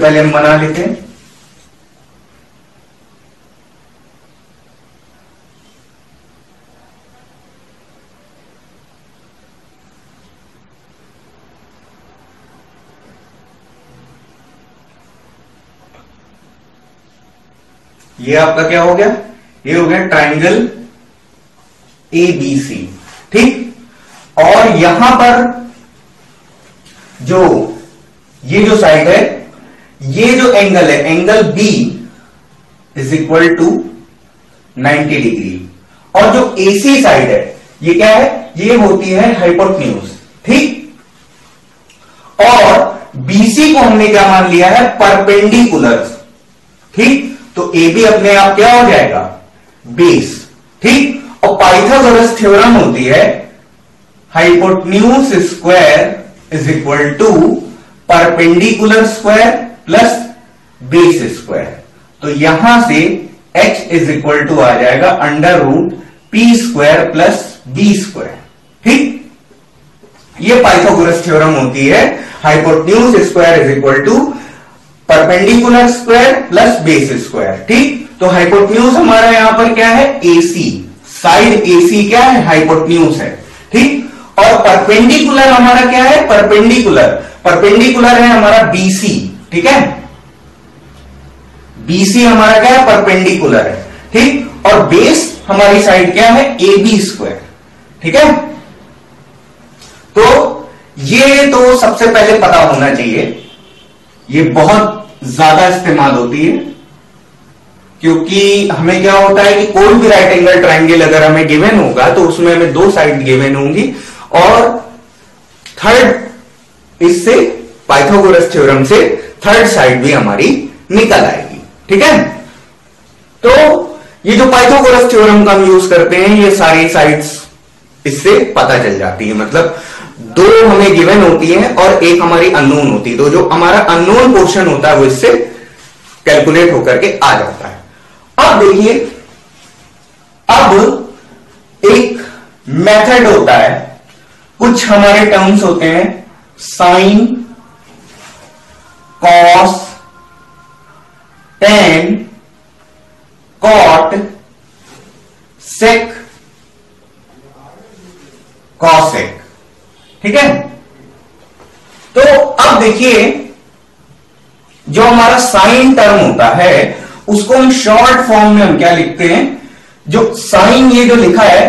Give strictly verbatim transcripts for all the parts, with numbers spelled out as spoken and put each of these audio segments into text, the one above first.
पहले हम बना लेते हैं। ये आपका क्या हो गया, ये हो गया ट्रायंगल एबीसी, ठीक। और यहां पर जो ये जो साइड है, ये जो एंगल है, angle B is equal to ninety degree, और जो एसी साइड है ये क्या है, ये होती है हाइपोटेन्यूज, ठीक। और बीसी को हमने क्या मान लिया है, परपेंडिकुलर, ठीक। तो ए बी अपने आप क्या हो जाएगा, बेस, ठीक। और पाइथागोरस थ्योरम होती है hypotenuse square is equal to perpendicular square plus base square. तो यहां से h इज इक्वल टू आ जाएगा under root P square plus B square, ठीक। ये पाइथागोरस थ्योरम होती है hypotenuse square is equal to perpendicular square plus base square, ठीक। तो हाइपोटेन्यूज हमारा यहां पर क्या है, एसी साइड, एसी क्या है, हाइपोटेन्यूज है, ठीक। और परपेंडिकुलर हमारा क्या है, परपेंडिकुलर परपेंडिकुलर है हमारा बीसी, ठीक है। बीसी हमारा क्या है, परपेंडिकुलर है, ठीक। और बेस हमारी साइड क्या है, एबी स्क्वायर, ठीक है। तो ये तो सबसे पहले पता होना चाहिए, ये बहुत ज्यादा इस्तेमाल होती है, क्योंकि हमें क्या होता है कि कोई भी राइट एंगल ट्रायंगल अगर हमें गिवन होगा तो उसमें हमें दो साइड गिवन होंगी, और थर्ड, इससे पाइथागोरस थ्योरम से थर्ड साइड भी हमारी निकल आएगी, ठीक है। तो ये जो पाइथागोरस थ्योरम का हम यूज करते हैं, ये सारी साइड्स इससे पता चल जाती है। मतलब दो हमें गिवन होती है और एक हमारी अननोन होती है, तो जो हमारा अननोन पोर्शन होता है वो इससे कैलकुलेट होकर के आ जाता है। अब देखिए, अब एक मेथड होता है, कुछ हमारे टर्म्स होते हैं sine, cos, tan, cot, sec, cosec, ठीक है। तो अब देखिए, जो हमारा साइन टर्म होता है उसको हम शॉर्ट फॉर्म में हम क्या लिखते हैं, जो साइन ये जो लिखा है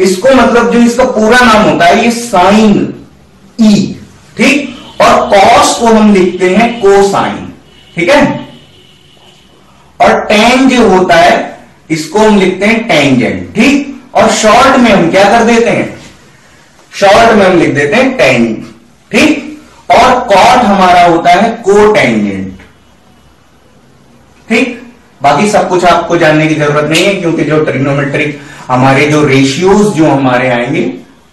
इसको, मतलब जो इसका पूरा नाम होता है ये साइन ई, ठीक। और कॉस को हम लिखते हैं कोसाइन, ठीक है। और टेन जो होता है इसको हम लिखते हैं टेंजेंट, ठीक। और शॉर्ट में हम क्या कर देते हैं, शॉर्ट में हम लिख देते हैं टेन, ठीक। और कॉट हमारा होता है कोटेंजेंट, ठीक। बाकी सब कुछ आपको जानने की जरूरत नहीं है, क्योंकि जो ट्रिग्नोमेट्रिक हमारे जो रेशियोज जो हमारे आएंगे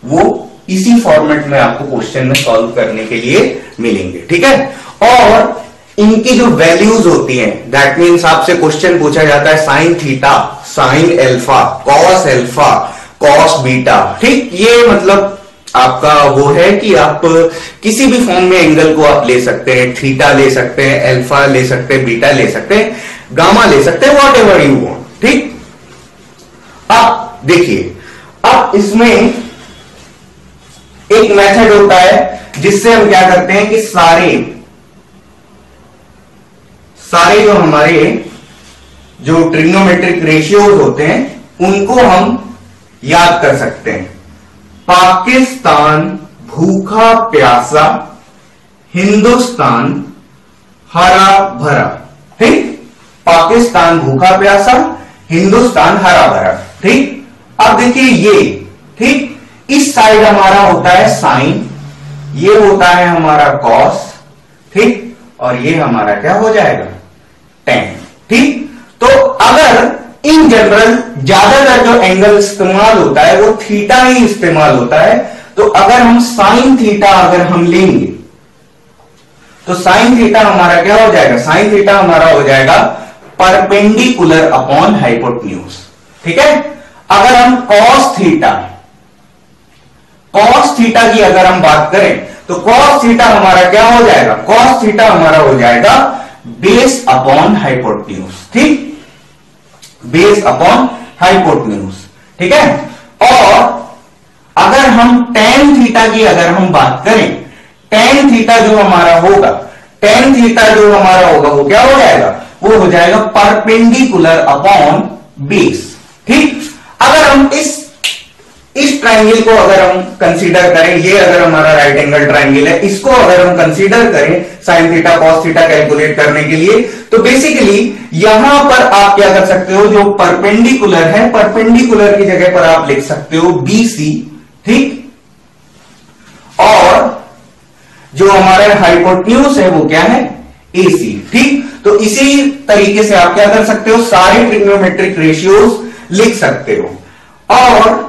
वो इसी फॉर्मेट में आपको क्वेश्चन में सॉल्व करने के लिए मिलेंगे, ठीक है। और इनकी जो वैल्यूज होती हैं, दैट मीन्स आपसे क्वेश्चन पूछा जाता है sine theta, sine alpha, cos alpha, cos beta, ठीक। ये मतलब आपका वो है कि आप किसी भी फॉर्म में एंगल को आप ले सकते हैं, थीटा ले सकते हैं, अल्फा ले सकते हैं, बीटा ले सकते हैं, गामा ले सकते हैं, वॉट एवर यू वांट, ठीक। अब देखिए, अब इसमें एक मेथड होता है जिससे हम क्या करते हैं कि सारे सारे जो हमारे जो ट्रिग्नोमेट्रिक रेशियोज होते हैं उनको हम याद कर सकते हैं। पाकिस्तान भूखा प्यासा, हिंदुस्तान हरा भरा, ठीक। पाकिस्तान भूखा प्यासा, हिंदुस्तान हरा भरा, ठीक। अब देखिए ये, ठीक, इस साइड हमारा होता है साइन, ये होता है हमारा कॉस, ठीक, और ये हमारा क्या हो जाएगा, टेन, ठीक। तो अगर इन जनरल ज्यादातर जो एंगल इस्तेमाल होता है वो थीटा ही इस्तेमाल होता है, तो अगर हम साइन थीटा अगर हम लेंगे तो साइन थीटा हमारा क्या हो जाएगा, साइन थीटा हमारा हो जाएगा परपेंडिकुलर अपॉन हाइपोटेन्यूज, ठीक है। अगर हम कॉस थीटा कॉस थीटा की अगर हम बात करें तो कॉस थीटा हमारा क्या हो जाएगा, कॉस थीटा हमारा हो जाएगा बेस अपॉन हाइपोटेन्यूज, ठीक, बेस अपॉन हाइपोटेन्यूज, ठीक है। और अगर हम tan थीटा की अगर हम बात करें, tan थीटा जो हमारा होगा, tan थीटा जो हमारा होगा वो क्या हो जाएगा, वो हो जाएगा परपेंडिकुलर अपॉन बेस, ठीक। अगर हम इस इस ट्राइंगल को अगर हम कंसीडर करें, ये अगर हमारा राइट एंगल ट्राइंगल है, इसको अगर हम कंसीडर करें sine theta cos theta calculate करने के लिए, तो बेसिकली यहां पर आप क्या कर सकते हो, जो परपेंडिकुलर है, परपेंडिकुलर की जगह पर आप लिख सकते हो बीसी, ठीक, और जो हमारा हाइपोटेन्यूज है वो क्या है, एसी, ठीक। तो इसी तरीके से आप क्या कर सकते हो, सारे ट्रिग्नोमेट्रिक रेशियोज लिख सकते हो। और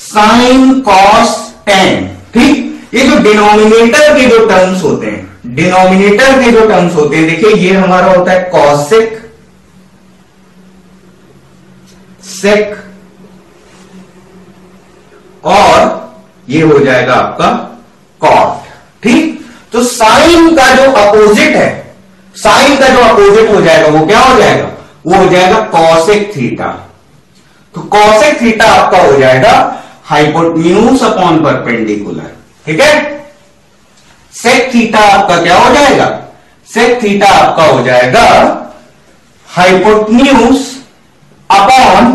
साइन कॉस टेन, ठीक, ये जो डिनोमिनेटर के जो टर्म्स होते हैं, डिनोमिनेटर के जो टर्म्स होते हैं, देखिए ये हमारा होता है कॉस सेक, सेक, और ये हो जाएगा आपका कॉट, ठीक। तो साइन का जो अपोजिट है, साइन का जो अपोजिट हो जाएगा वो क्या हो जाएगा, वो हो जाएगा कॉसेक थीटा। तो कॉसेक थीटा आपका हो जाएगा हाइपोटेन्यूज अपॉन परपेंडिकुलर, ठीक है। सेक थीटा आपका क्या हो जाएगा, सेक थीटा आपका हो जाएगा hypotenuse upon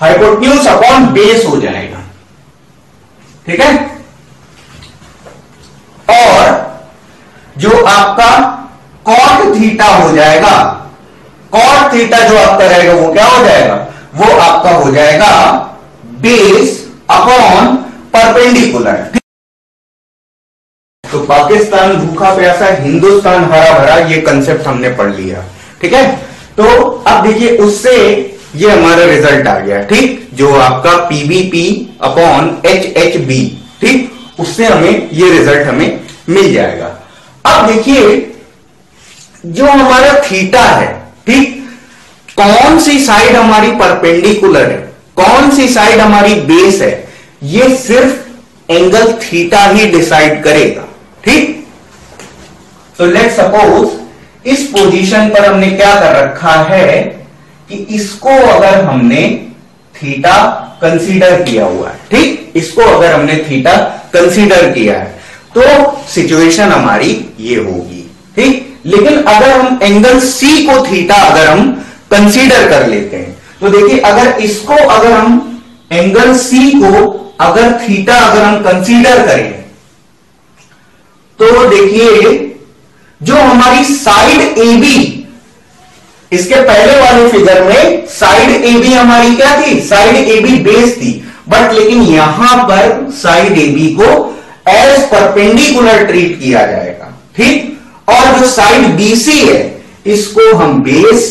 hypotenuse upon base हो जाएगा, ठीक है। और जो आपका कॉट थीटा हो जाएगा, कॉट थीटा जो आपका रहेगा वो क्या हो जाएगा, वो आपका हो जाएगा बेस अपॉन परपेंडिकुलर, ठीक। तो पाकिस्तान भूखा प्यासा, हिंदुस्तान हरा भरा, ये कंसेप्ट हमने पढ़ लिया, ठीक है। तो अब देखिए उससे ये हमारा रिजल्ट आ गया, ठीक, जो आपका पीबीपी अपॉन एचएचबी, ठीक, उससे हमें ये रिजल्ट हमें मिल जाएगा। अब देखिए जो हमारा थीटा है, ठीक, कौन सी साइड हमारी परपेंडिकुलर है, कौन सी साइड हमारी बेस है, ये सिर्फ एंगल थीटा ही डिसाइड करेगा, ठीक। तो लेट्स सपोज इस पोजीशन पर हमने क्या कर रखा है कि इसको अगर हमने थीटा कंसीडर किया हुआ है, ठीक, इसको अगर हमने थीटा कंसीडर किया है तो सिचुएशन हमारी ये होगी, ठीक। लेकिन अगर हम एंगल सी को थीटा अगर हम कंसीडर कर लेते हैं, तो देखिए अगर इसको अगर हम एंगल सी को अगर थीटा अगर हम कंसीडर करें, तो देखिए जो हमारी साइड ए बी, इसके पहले वाले फिगर में साइड ए बी हमारी क्या थी, साइड ए बी बेस थी, बट लेकिन यहां पर साइड ए बी को एज परपेंडिकुलर ट्रीट किया जाएगा, ठीक। और जो साइड बीसी है इसको हम बेस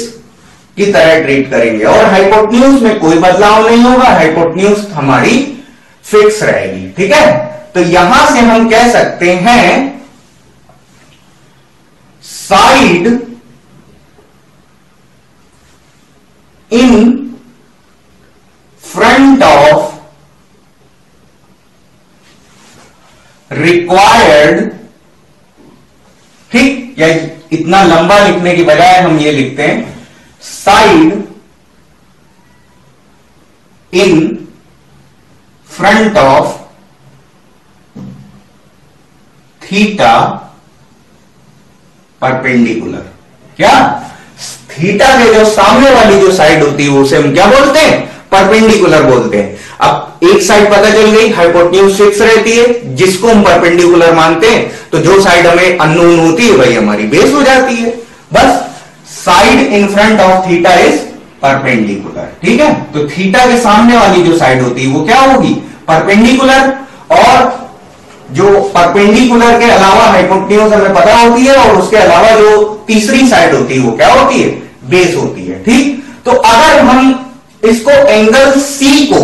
की तरह ट्रीट करेंगे और हाइपोटेन्यूज में कोई बदलाव नहीं होगा, हाइपोटेन्यूज हमारी फिक्स रहेगी, ठीक है। तो यहां से हम कह सकते हैं side in front of required, ठीक, या इतना लंबा लिखने की बजाय हम ये लिखते हैं side in front of theta perpendicular. क्या थीटा के जो सामने वाली जो साइड होती है उसे हम क्या बोलते हैं, परपेंडिकुलर बोलते हैं। अब एक साइड पता चल गई, हाइपोटेन्यूज फिक्स रहती है, जिसको हम परपेंडिकुलर मानते हैं, तो जो साइड हमें अननोन होती है वही हमारी बेस हो जाती है। बस side in front of theta is perpendicular, ठीक है। तो थीटा के सामने वाली जो साइड होती है वो क्या होगी, परपेंडिकुलर, और जो परपेंडिकुलर के अलावा हाइपोटेन्यूज हमें पता होती है, और उसके अलावा जो तीसरी साइड होती है वो क्या होती है, बेस होती है, ठीक। तो अगर हम इसको एंगल सी को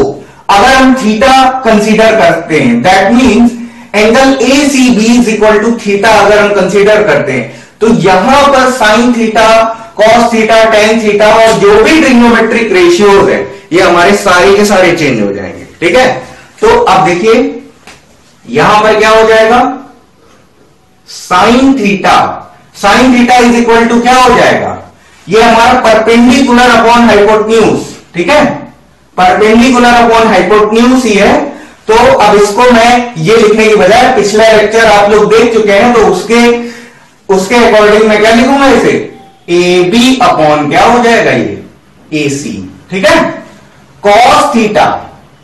अगर हम थीटा कंसीडर करते हैं, that means angle A C B is equal to theta अगर हम कंसीडर करते हैं, तो यहां पर sine theta cos theta tan theta और जो भी ट्रिग्नोमेट्रिक रेशियोज है ये हमारे सारे के सारे चेंज हो जाएंगे, ठीक है। तो अब देखिए यहां पर क्या हो जाएगा, sine theta, sine theta is equal to क्या हो जाएगा, ये हमारा परपेंडिकुलर अपॉन हाइपोटेन्यूज, ठीक है, परपेंडिकुलर अपॉन हाइपोटेन्यूज ही है। तो अब इसको मैं ये लिखने की बजाय, पिछला लेक्चर आप लोग देख चुके हैं, तो उसके उसके अकॉर्डिंग मैं क्या लिखूंगा, इसे ए बी अपॉन क्या हो जाएगा, ये ए सी, ठीक है। कॉस थीटा,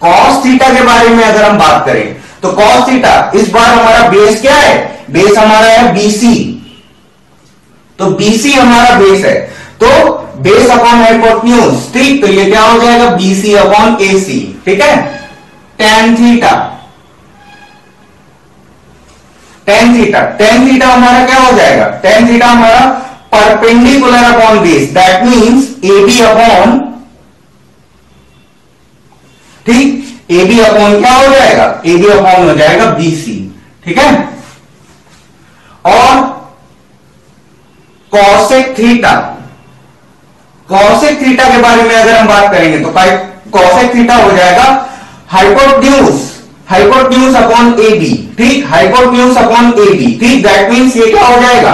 कॉस थीटा के बारे में अगर हम बात करें तो कॉस थीटा इस बार हमारा बेस क्या है, बेस हमारा है बीसी, तो बीसी हमारा बेस है, तो बेस अपॉन हाइपोटेन्यूज, ठीक, तो ये क्या हो जाएगा बीसी अपॉन एसी, ठीक है। Tan theta, tan theta tan theta हमारा क्या हो जाएगा, टेन थीटा हमारा perpendicular upon base, that means AB upon, ठीक, एबी अपॉन क्या हो जाएगा, एबी अपॉन हो जाएगा बीसी, ठीक है। और कॉसेक थीटा, कॉसेक थीटा के बारे में अगर हम बात करेंगे तो कॉसेक थीटा हो जाएगा हाइपोटेन्यूज, हाइपोटेन्यूज अपॉन एबी, ठीक, हाइपोटेन्यूज अपॉन एबी, ठीक, दैट मींस ये क्या हो जाएगा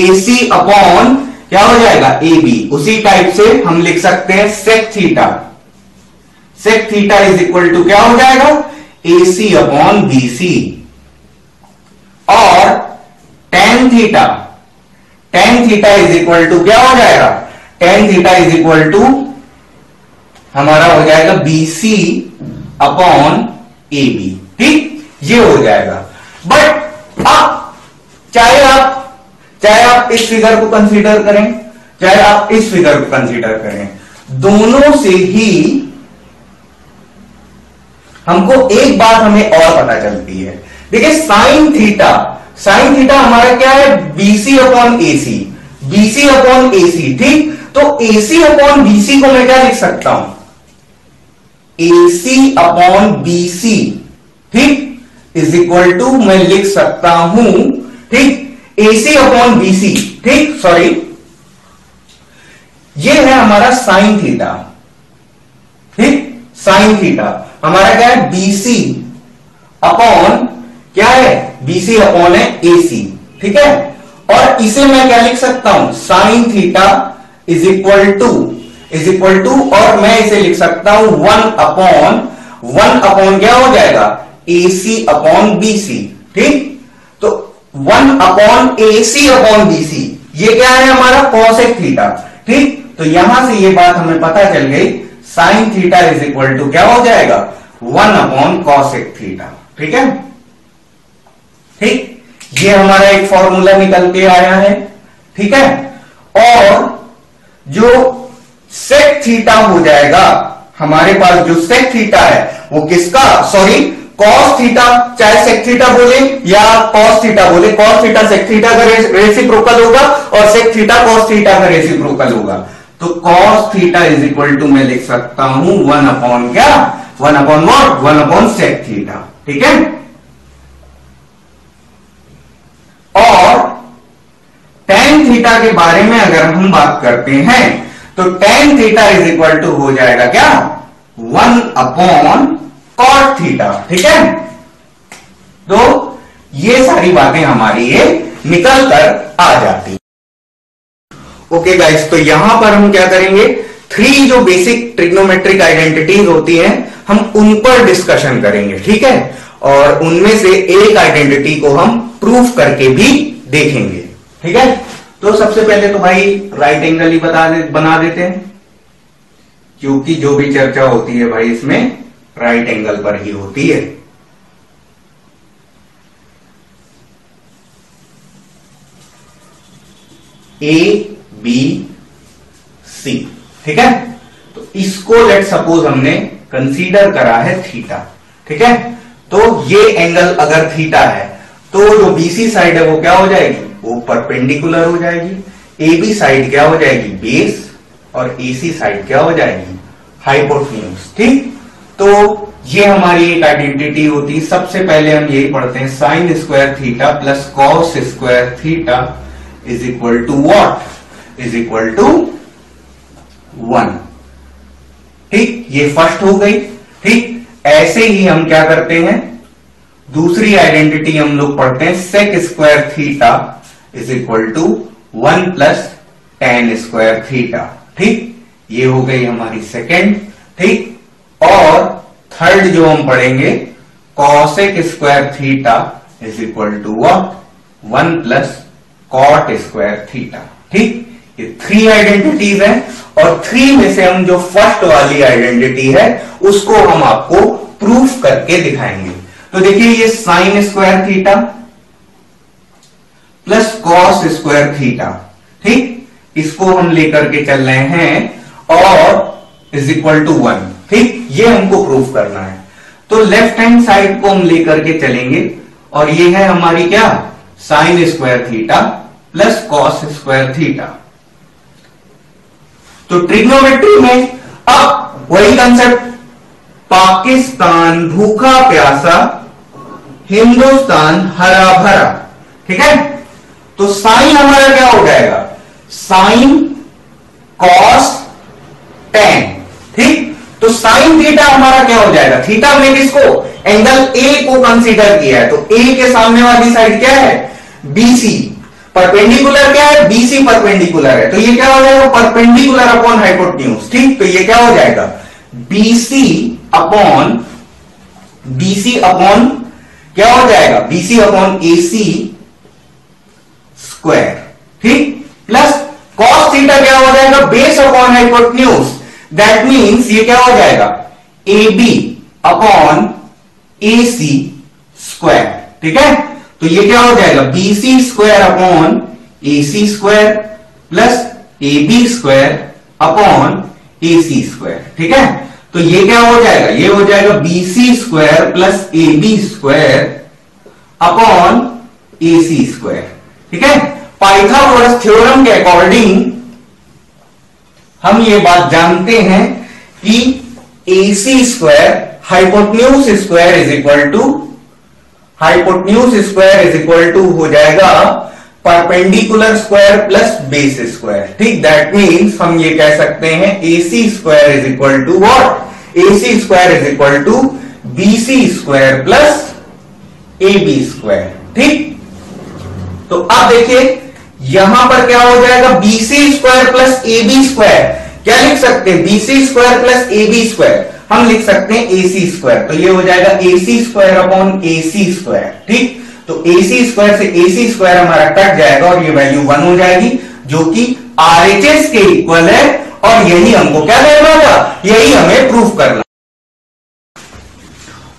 एसी अपॉन क्या हो जाएगा एबी। उसी टाइप से हम लिख सकते हैं sec theta, sec theta is equal to क्या हो जाएगा एसी अपॉन बीसी। और tan theta, tan theta is equal to क्या हो जाएगा, tan theta is equal to हमारा हो जाएगा बीसी अपॉन एबी, ठीक, ये हो जाएगा। बट आप चाहे आप चाहे आप इस फिगर को कंसीडर करें, चाहे आप इस फिगर को कंसीडर करें, दोनों से ही हमको एक बात हमें और पता चलती है। देखिए साइन थीटा, साइन थीटा हमारा क्या है BC upon AC, BC upon AC, ठीक, तो एसी अपॉन बीसी को मैं क्या लिख सकता हूं, एसी अपॉन बीसी, ठीक, इज इक्वल टू मैं लिख सकता हूं, ठीक, एसी अपॉन बीसी, ठीक, सॉरी, ये है हमारा साइन थीटा, ठीक, साइन थीटा हमारा क्या है बीसी अपॉन क्या है, बीसी अपॉन है एसी, ठीक है। और इसे मैं क्या लिख सकता हूं, sine theta is equal to is equal to और मैं इसे लिख सकता हूं वन अपॉन वन अपॉन क्या हो जाएगा एसी अपॉन बीसी, ठीक, तो one upon AC upon BC, ये क्या है हमारा कॉसेक थीटा, ठीक, तो यहां से ये बात हमें पता चल गई, sine theta is equal to क्या हो जाएगा वन अपॉन कॉसेक थीटा, ठीक है, ठीक, ये हमारा एक फॉर्मूला निकल के आया है, ठीक है। और जो सेक थीटा हो जाएगा हमारे पास, जो सेक थीटा है वो किसका, सॉरी कॉस थीटा, चाहे सेक थीटा बोले या कॉस थीटा बोले, कॉस थीटा सेक थीटा का रेसिप्रोकल होगा और सेक थीटा कॉस थीटा का रेसिप्रोकल होगा, तो cos theta is equal to मैं लिख सकता हूं वन अपॉन क्या, one upon what, one upon sec theta, ठीक है। और टेन थीटा के बारे में अगर हम बात करते हैं तो tan theta is equal to हो जाएगा क्या, वन अपॉन कॉट थीटा, ठीक है। तो ये सारी बातें हमारी ये निकल कर आ जाती। ओके गाइस, तो यहां पर हम क्या करेंगे, थ्री जो बेसिक ट्रिग्नोमेट्रिक आइडेंटिटीज होती हैं हम उन पर डिस्कशन करेंगे, ठीक है, और उनमें से एक आइडेंटिटी को हम प्रूफ करके भी देखेंगे, ठीक है। तो सबसे पहले तो भाई राइट एंगल ही बता दे, बना देते हैं, क्योंकि जो भी चर्चा होती है भाई इसमें राइट एंगल पर ही होती है। ए बी सी, ठीक है, तो इसको लेट सपोज हमने कंसीडर करा है थीटा, ठीक है, तो ये एंगल अगर थीटा है तो जो बीसी साइड है वो क्या हो जाएगी, वो परपेंडिकुलर हो जाएगी, एबी साइड क्या हो जाएगी बेस, और एसी साइड क्या हो जाएगी हाइपोटेन्यूज, ठीक। तो ये हमारी एक आइडेंटिटी होती है। सबसे पहले हम यही पढ़ते हैं, sine square theta plus cos square theta is equal to what, is equal to one, ठीक, ये फर्स्ट हो गई, ठीक। ऐसे ही हम क्या करते हैं, दूसरी आइडेंटिटी हम लोग पढ़ते हैं sec square theta is equal to one plus tan square theta. ठीक, ये हो गई हमारी सेकेंड। ठीक, और थर्ड जो हम पढ़ेंगे cosec square theta is equal to what, one plus cot square theta. ठीक, ये थ्री आइडेंटिटीज हैं और थ्री में से हम जो फर्स्ट वाली आइडेंटिटी है उसको हम आपको प्रूफ करके दिखाएंगे। तो देखिए ये sine square theta plus cos square theta, ठीक, इसको हम लेकर के चल रहे हैं और इज इक्वल टू वन। ठीक, ये हमको प्रूफ करना है। तो लेफ्ट हैंड साइड को हम लेकर के चलेंगे और ये है हमारी क्या, sine square theta plus cos square theta. तो ट्रिग्नोमेट्री में अब वही कंसेप्ट, पाकिस्तान भूखा प्यासा हिंदुस्तान हरा भरा। ठीक है, तो साइन हमारा क्या हो जाएगा, साइन कॉस टेन। ठीक, तो साइन थीटा हमारा क्या हो जाएगा, थीटा में किसको, एंगल ए को कंसीडर किया है तो ए के सामने वाली साइड क्या है, बीसी। परपेंडिकुलर क्या है, बीसी परपेंडिकुलर है, तो ये क्या हो जाएगा, परपेंडिकुलर अपॉन हाइपोटेन्यूज। ठीक, तो ये क्या हो जाएगा, बीसी अपॉन बीसी अपॉन क्या हो जाएगा, बीसी अपॉन एसी स्क्वायर। ठीक, प्लस कॉस थीटा क्या हो जाएगा, base upon hypotenuse, that means ये क्या हो जाएगा, एबी अपॉन एसी स्क्वायर। ठीक है, तो ये क्या हो जाएगा, BC square upon AC square plus AB square upon AC square. ठीक है, तो ये क्या हो जाएगा, ये हो जाएगा BC square plus AB square upon AC square. ठीक है, पाइथागोरस थ्योरम के अकॉर्डिंग हम ये बात जानते हैं कि AC square hypotenuse square is equal to hypotenuse square is equal to हो जाएगा perpendicular square plus base square. ठीक, दैट मीन्स हम ये कह सकते हैं AC square is equal to what, AC square is equal to BC square plus AB square. ठीक, तो अब देखिए यहां पर क्या हो जाएगा, BC square plus AB square, क्या लिख सकते हैं, BC square plus AB square, हम लिख सकते हैं एसी स्क्वायर। तो ये हो जाएगा AC square upon AC square. ठीक, तो एसी स्क्वायर से एसी स्क्वायर हमारा कट जाएगा और ये वैल्यू वन हो जाएगी जो कि आरएचएस के इक्वल है और यही हमको क्या करना था, यही हमें प्रूफ करना।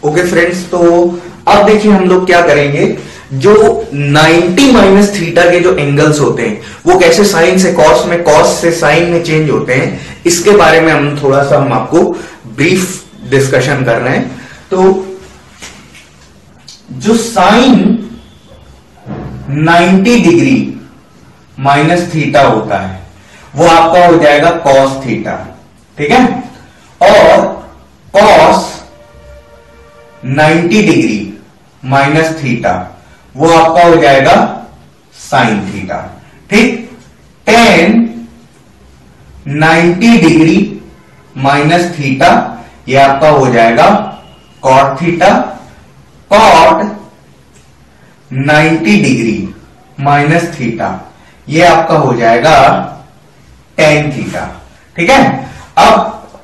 ओके फ्रेंड्स, तो अब देखिए हम लोग क्या करेंगे, जो नाइंटी माइनस थीटा के जो एंगल्स होते हैं वो कैसे साइन से कॉस में, कॉस से साइन में चेंज होते हैं, इसके बारे में हम थोड़ा सा हम आपको ब्रीफ डिस्कशन कर रहे हैं। तो जो sine ninety degree minus theta होता है वो आपका हो जाएगा कॉस थीटा। ठीक है, और cos ninety degree minus theta वो आपका हो जाएगा साइन थीटा। ठीक, tan ninety degree minus theta ये आपका हो जाएगा cot theta. Cot ninety degree minus theta ये आपका हो जाएगा टेन थीटा। ठीक है, अब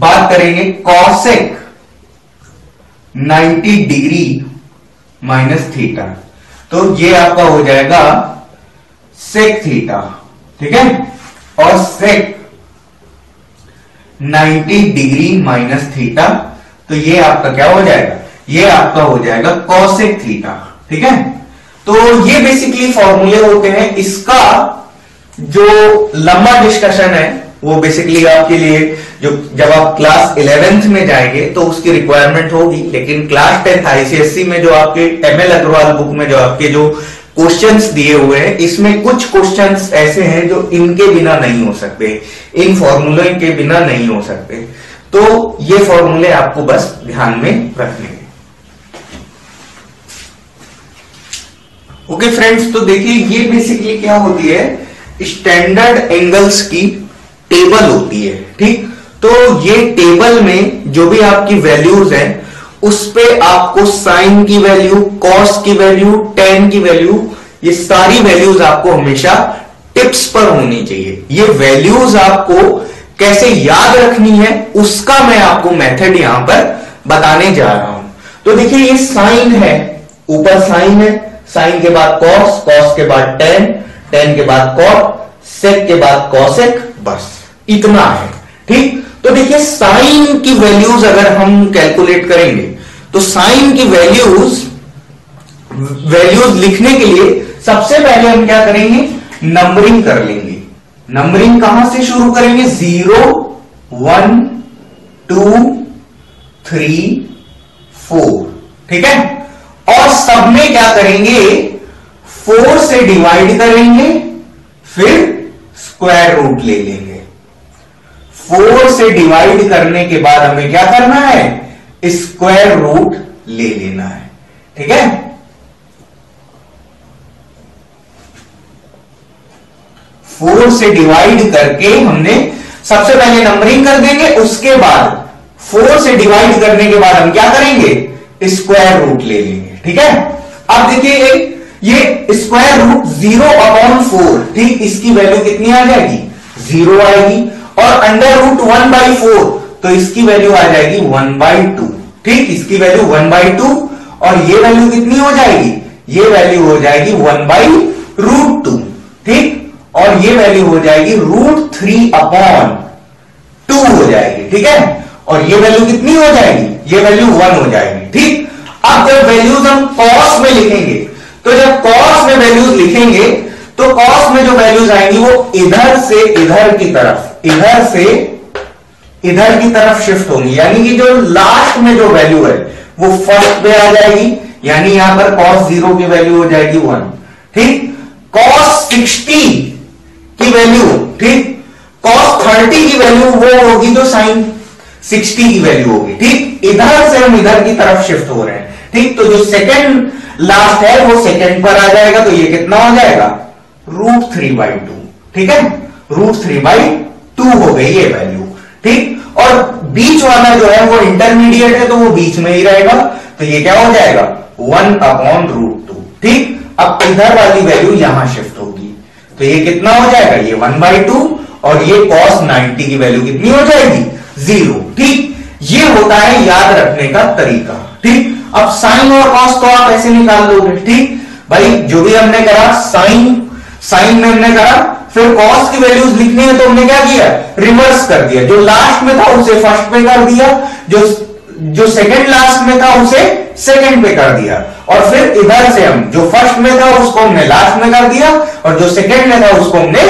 बात करेंगे cosec ninety degree minus theta, तो ये आपका हो जाएगा सेक थीटा। ठीक है, और sec ninety degree minus theta, तो ये आपका क्या हो जाएगा, ये आपका हो जाएगा कॉसेक थीटा। ठीक है, तो ये बेसिकली फॉर्मूले होते हैं, इसका जो लंबा डिस्कशन है वो बेसिकली आपके लिए जो जब आप क्लास इलेवेंथ में जाएंगे तो उसकी रिक्वायरमेंट होगी, लेकिन क्लास टेंथ आईसीएसई में जो आपके एम एल अग्रवाल बुक में जो आपके जो क्वेश्चंस दिए हुए हैं इसमें कुछ क्वेश्चंस ऐसे हैं जो इनके बिना नहीं हो सकते, इन फॉर्मूले के बिना नहीं हो सकते, तो ये फॉर्मूले आपको बस ध्यान में रखने। ओके okay फ्रेंड्स, तो देखिए ये बेसिकली क्या होती है, स्टैंडर्ड एंगल्स की टेबल होती है। ठीक, तो ये टेबल में जो भी आपकी वैल्यूज हैं उस पे आपको साइन की वैल्यू, कॉस की वैल्यू, टेन की वैल्यू ये सारी वैल्यूज आपको हमेशा टिप्स पर होनी चाहिए। ये वैल्यूज आपको कैसे याद रखनी है उसका मैं आपको मेथड यहां पर बताने जा रहा हूं। तो देखिए ये साइन है, ऊपर साइन है, साइन के बाद कॉस, कॉस के बाद टेन, टेन के बाद कॉट, सेक के बाद कॉसेक, बस इतना है। ठीक, तो देखिए साइन की वैल्यूज अगर हम कैलकुलेट करेंगे तो साइन की वैल्यूज वैल्यूज लिखने के लिए सबसे पहले हम क्या करेंगे, नंबरिंग कर लेंगे। नंबरिंग कहां से शुरू करेंगे, zero one two three four, ठीक है, और सब में क्या करेंगे, फोर से डिवाइड करेंगे फिर स्क्वायर रूट ले लेंगे। फोर से डिवाइड करने के बाद हमें क्या करना है, स्क्वायर रूट ले लेना है, ठीक है। फोर से डिवाइड करके हमने सबसे पहले नंबरिंग कर देंगे, उसके बाद फोर से डिवाइड करने के बाद हम क्या करेंगे, स्क्वायर रूट ले लेंगे, ठीक है। अब देखिए ये square root zero upon four, ठीक, इसकी वैल्यू कितनी आ जाएगी, जीरो आएगी, और under root one by four तो इसकी वैल्यू आ जाएगी वन बाई टू, ठीक, इसकी वैल्यू वन बाई टू, और ये वैल्यू कितनी हो जाएगी, ये वैल्यू हो जाएगी वन बाई रूट टू, ठीक, और ये वैल्यू हो जाएगी रूट थ्री अपॉन टू हो जाएगी, ठीक है, और ये वैल्यू कितनी हो जाएगी, ये वैल्यू वन हो जाएगी, ठीक। अब जब वैल्यूज हम कॉस में लिखेंगे तो जब कॉस में वैल्यूज लिखेंगे तो कॉस में जो वैल्यूज आएंगी वो इधर से इधर की तरफ, इधर से इधर की तरफ शिफ्ट होंगी, यानी कि जो लास्ट में जो वैल्यू है वो फर्स्ट पे आ जाएगी, यानी यहां पर कॉस जीरो की वैल्यू हो जाएगी वन, ठीक, कॉस सिक्सटी की वैल्यू, ठीक, कॉस थर्टी की वैल्यू वो होगी जो साइन सिक्सटी की वैल्यू होगी, ठीक, इधर से हम इधर की तरफ शिफ्ट हो रहे हैं, ठीक, तो जो सेकंड लास्ट है वो सेकंड पर आ जाएगा, तो ये कितना हो जाएगा, रूट थ्री बाई टू, ठीक है, रूट थ्री बाई टू हो गई ये वैल्यू, ठीक, और बीच वाला जो है वो इंटरमीडिएट है तो वो बीच में ही रहेगा, तो ये क्या हो जाएगा, वन अपॉन रूट टू, ठीक। अब इधर वाली वैल्यू यहां शिफ्ट होगी तो ये कितना हो जाएगा, ये वन बाई टू, और ये cos नाइंटी की वैल्यू कितनी हो जाएगी, जीरो, ठीक, ये होता है याद रखने का तरीका, ठीक। अब साइन और cos तो आप ऐसे निकाल लोगे, ठीक, भाई जो भी हमने करा साइन साइन में हमने करा, फिर cos की वैल्यूज लिखनी है तो हमने क्या किया, रिवर्स कर दिया, जो लास्ट में था उसे फर्स्ट में कर दिया, जो जो सेकंड लास्ट में था उसे सेकंड पे कर दिया, और फिर इधर से हम जो फर्स्ट में था उसको हमने लास्ट में कर दिया, और जो सेकंड में था उसको हमने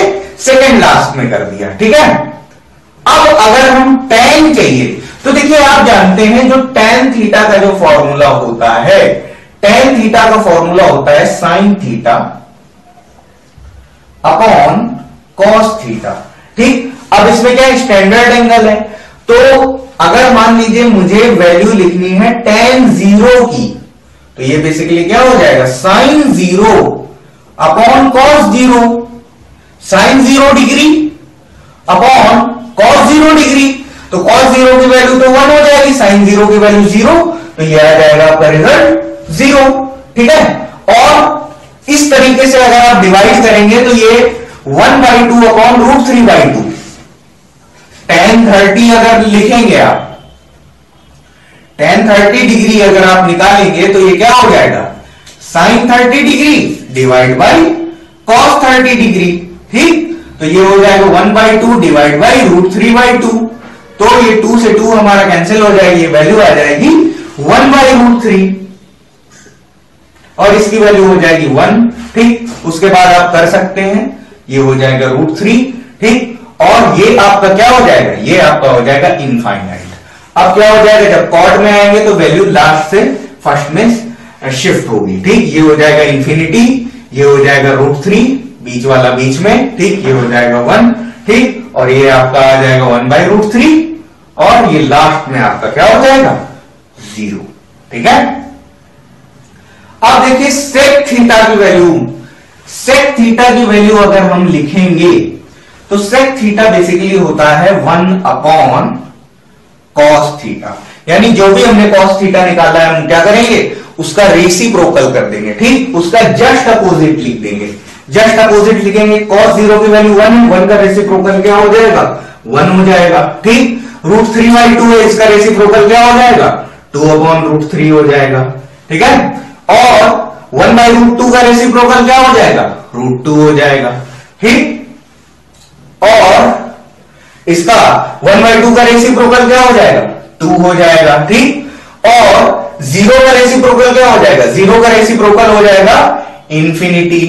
सेकंड लास्ट में कर दिया, ठीक है। अब अगर हम tan चाहिए तो देखिए आप जानते हैं जो tan थीटा का जो फॉर्मूला होता है, tan थीटा का फॉर्मूला होता है sine theta upon cos theta, ठीक। अब इसमें क्या स्टैंडर्ड एंगल है, तो अगर मान लीजिए मुझे वैल्यू लिखनी है tan जीरो की तो ये बेसिकली क्या हो जाएगा, sine zero upon cos zero, sine zero degree upon cos zero degree, तो कॉस जीरो की वैल्यू तो वन हो जाएगी, साइन जीरो की वैल्यू जीरो, तो ये आ जाएगा आपका रिजल्ट जीरो, ठीक है। और इस तरीके से अगर आप डिवाइड करेंगे तो ये one by two upon root three by two, tan thirty अगर लिखेंगे आप, टेन थर्टी डिग्री अगर आप निकालेंगे तो ये क्या हो जाएगा, sine thirty degree divide by cos thirty degree, ठीक, तो ये हो जाएगा one by two divide by root three by two, तो ये टू से टू हमारा कैंसिल हो जाएगी, ये वैल्यू आ जाएगी वन बाई रूट थ्री, और इसकी वैल्यू हो जाएगी वन, ठीक, उसके बाद आप कर सकते हैं, ये हो जाएगा रूट थ्री, ठीक, और ये आपका क्या हो जाएगा, ये आपका हो जाएगा इनफाइनाइट। अब क्या हो जाएगा, जब कॉट में आएंगे तो वैल्यू लास्ट से फर्स्ट में शिफ्ट होगी, ठीक, ये हो जाएगा इंफिनिटी, ये हो जाएगा रूट थ्री, बीच वाला बीच में, ठीक, ये हो जाएगा वन, ठीक, और ये आपका आ जाएगा वन बाई रूट थ्री, और ये लास्ट में आपका क्या हो जाएगा, जीरो, ठीक है। अब देखिए सेक थीटा की वैल्यू, सेक थीटा की वैल्यू अगर हम लिखेंगे तो सेक थीटा बेसिकली होता है वन अपॉन कॉस थीटा, यानी जो भी हमने कॉस थीटा निकाला है हम क्या करेंगे उसका रेसिप्रोकल कर देंगे, ठीक, उसका जस्ट अपोजिट लिख देंगे। जस्ट अपोजिट लिखेंगे, कॉस जीरो की वैल्यू वन है, वन का रेसिप्रोकल क्या हो जाएगा, वन हो जाएगा, ठीक। रूट थ्री बाई टू है, इसका रेसिप्रोकल क्या हो जाएगा, टू अपॉन रूट थ्री हो जाएगा, ठीक है। और वन बाई रूट टू का रेसिप्रोकल क्या हो जाएगा, रूट टू हो जाएगा, ठीक। और इसका वन बाई टू का रेसिप्रोकल क्या हो जाएगा, टू हो जाएगा, ठीक। और जीरो का रेसिप्रोकल क्या हो जाएगा, जीरो का रेसिप्रोकल हो जाएगा इंफिनिटी।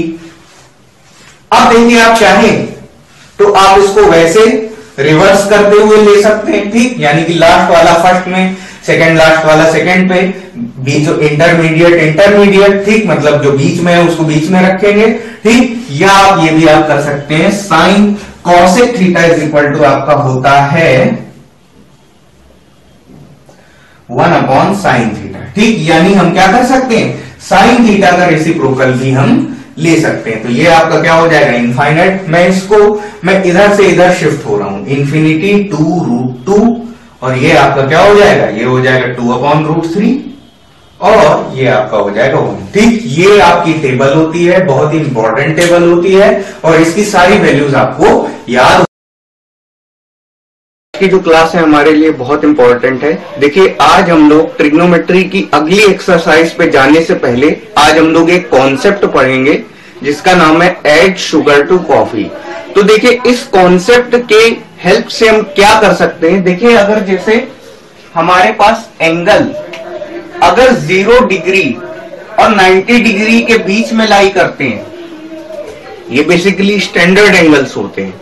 अब देखिए, आप चाहें तो आप इसको वैसे रिवर्स करते हुए ले सकते हैं, ठीक, यानी कि लास्ट वाला फर्स्ट में, सेकंड लास्ट वाला सेकंड पे, बीच इंटरमीडिएट इंटरमीडिएट, ठीक, मतलब जो बीच में है उसको बीच में रखेंगे, ठीक। या आप ये भी आप कर सकते हैं, sine cosec theta is equal to आपका होता है वन अपॉन साइन थीटा, ठीक। यानी हम क्या कर सकते हैं, साइन थीटा का रेसिप्रोकल भी हम ले सकते हैं। तो ये आपका क्या हो जाएगा, इनफाइनाइट। मैं इसको मैं इधर से इधर शिफ्ट हो रहा हूं, इन्फिनिटी टू रूट टू, और ये आपका क्या हो जाएगा, ये हो जाएगा टू अपॉन रूट थ्री, और ये आपका हो जाएगा वन, ठीक। ये आपकी टेबल होती है, बहुत ही इंपॉर्टेंट टेबल होती है, और इसकी सारी वैल्यूज आपको याद की। जो क्लास है हमारे लिए बहुत इंपॉर्टेंट है। देखिए, आज हम लोग ट्रिग्नोमेट्री की अगली एक्सरसाइज पे जाने से पहले आज हम लोग एक कॉन्सेप्ट पढ़ेंगे जिसका नाम है ऐड शुगर टू कॉफी। तो देखिए, इस कॉन्सेप्ट के हेल्प से हम क्या कर सकते हैं। देखिए, अगर जैसे हमारे पास एंगल अगर जीरो डिग्री और नाइन्टी डिग्री के बीच में लाई करते हैं, ये बेसिकली स्टैंडर्ड एंगल्स होते हैं,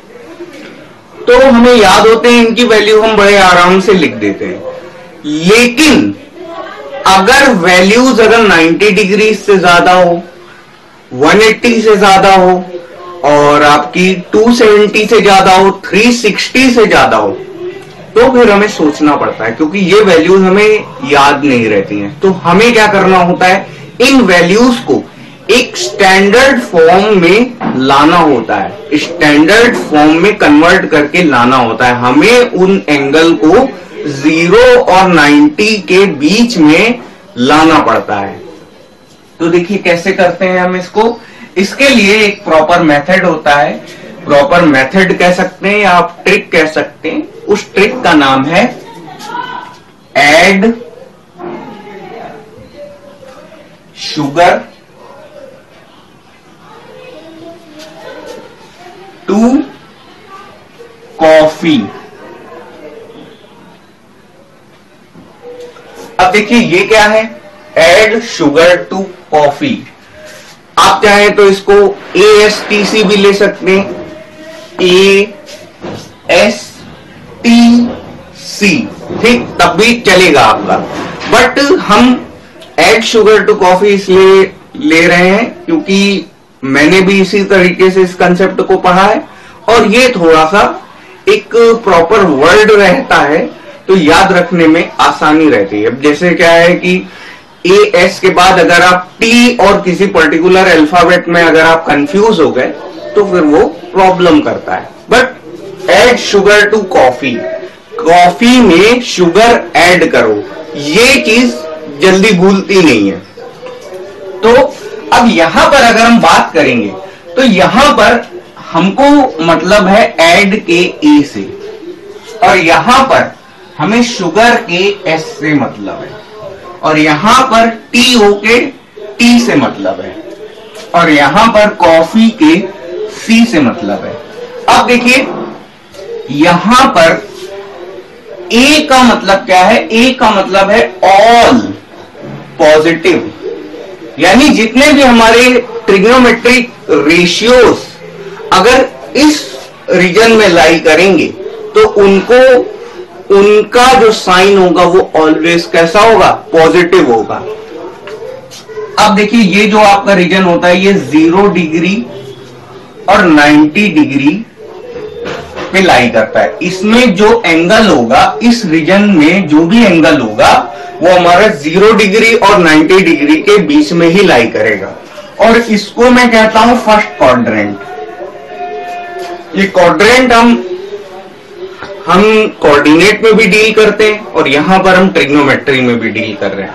तो हमें याद होते हैं, इनकी वैल्यू हम बड़े आराम से लिख देते हैं। लेकिन अगर वैल्यूज अगर नाइन्टी डिग्री से ज्यादा हो, एक सौ अस्सी से ज्यादा हो, और आपकी दो सौ सत्तर से ज्यादा हो, तीन सौ साठ से ज्यादा हो, तो फिर हमें सोचना पड़ता है, क्योंकि ये वैल्यूज हमें याद नहीं रहती हैं। तो हमें क्या करना होता है, इन वैल्यूज को एक स्टैंडर्ड फॉर्म में लाना होता है, स्टैंडर्ड फॉर्म में कन्वर्ट करके लाना होता है। हमें उन एंगल को जीरो और नाइन्टी के बीच में लाना पड़ता है। तो देखिए, कैसे करते हैं हम इसको। इसके लिए एक प्रॉपर मेथड होता है, प्रॉपर मेथड कह सकते हैं या आप ट्रिक कह सकते हैं। उस ट्रिक का नाम है ऐड शुगर टू कॉफी। अब देखिए, ये क्या है, ऐड शुगर टू कॉफी। आप चाहें तो इसको ए एस टी सी भी ले सकते हैं, ए एस टी सी, ठीक, तब भी चलेगा आपका। बट हम ऐड शुगर टू कॉफी इसलिए ले रहे हैं क्योंकि मैंने भी इसी तरीके से इस कंसेप्ट को पढ़ा है, और ये थोड़ा सा एक प्रॉपर वर्ड रहता है तो याद रखने में आसानी रहती है। जैसे क्या है कि ए एस के बाद अगर आप टी और किसी पर्टिकुलर अल्फाबेट में अगर आप कंफ्यूज हो गए तो फिर वो प्रॉब्लम करता है। But add sugar to coffee, coffee में शुगर ऐड करो, ये चीज जल्दी भूलती नहीं है। तो अब यहां पर अगर हम बात करेंगे तो यहां पर हमको मतलब है ऐड के ए से, और यहां पर हमें शुगर के एस से मतलब है, और यहां पर टी ओ के टी से मतलब है, और यहां पर कॉफी के सी से मतलब है। अब देखिए, यहां पर ए का मतलब क्या है, ए का मतलब है ऑल पॉजिटिव, यानी जितने भी हमारे ट्रिग्नोमेट्रिक रेशियोज अगर इस रीजन में लाई करेंगे तो उनको उनका जो साइन होगा वो ऑलवेज कैसा होगा, पॉजिटिव होगा। अब देखिए, ये जो आपका रीजन होता है ये जीरो डिग्री और नाइन्टी डिग्री पे लाई करता है। इसमें जो एंगल होगा, इस रीजन में जो भी एंगल होगा वो हमारा जीरो डिग्री और नाइन्टी डिग्री के बीच में ही लाई करेगा, और इसको मैं कहता हूं फर्स्ट क्वाड्रेंट। ये क्वाड्रेंट हम हम कोऑर्डिनेट में भी डील करते हैं, और यहां पर हम ट्रिग्नोमेट्री में भी डील कर रहे हैं।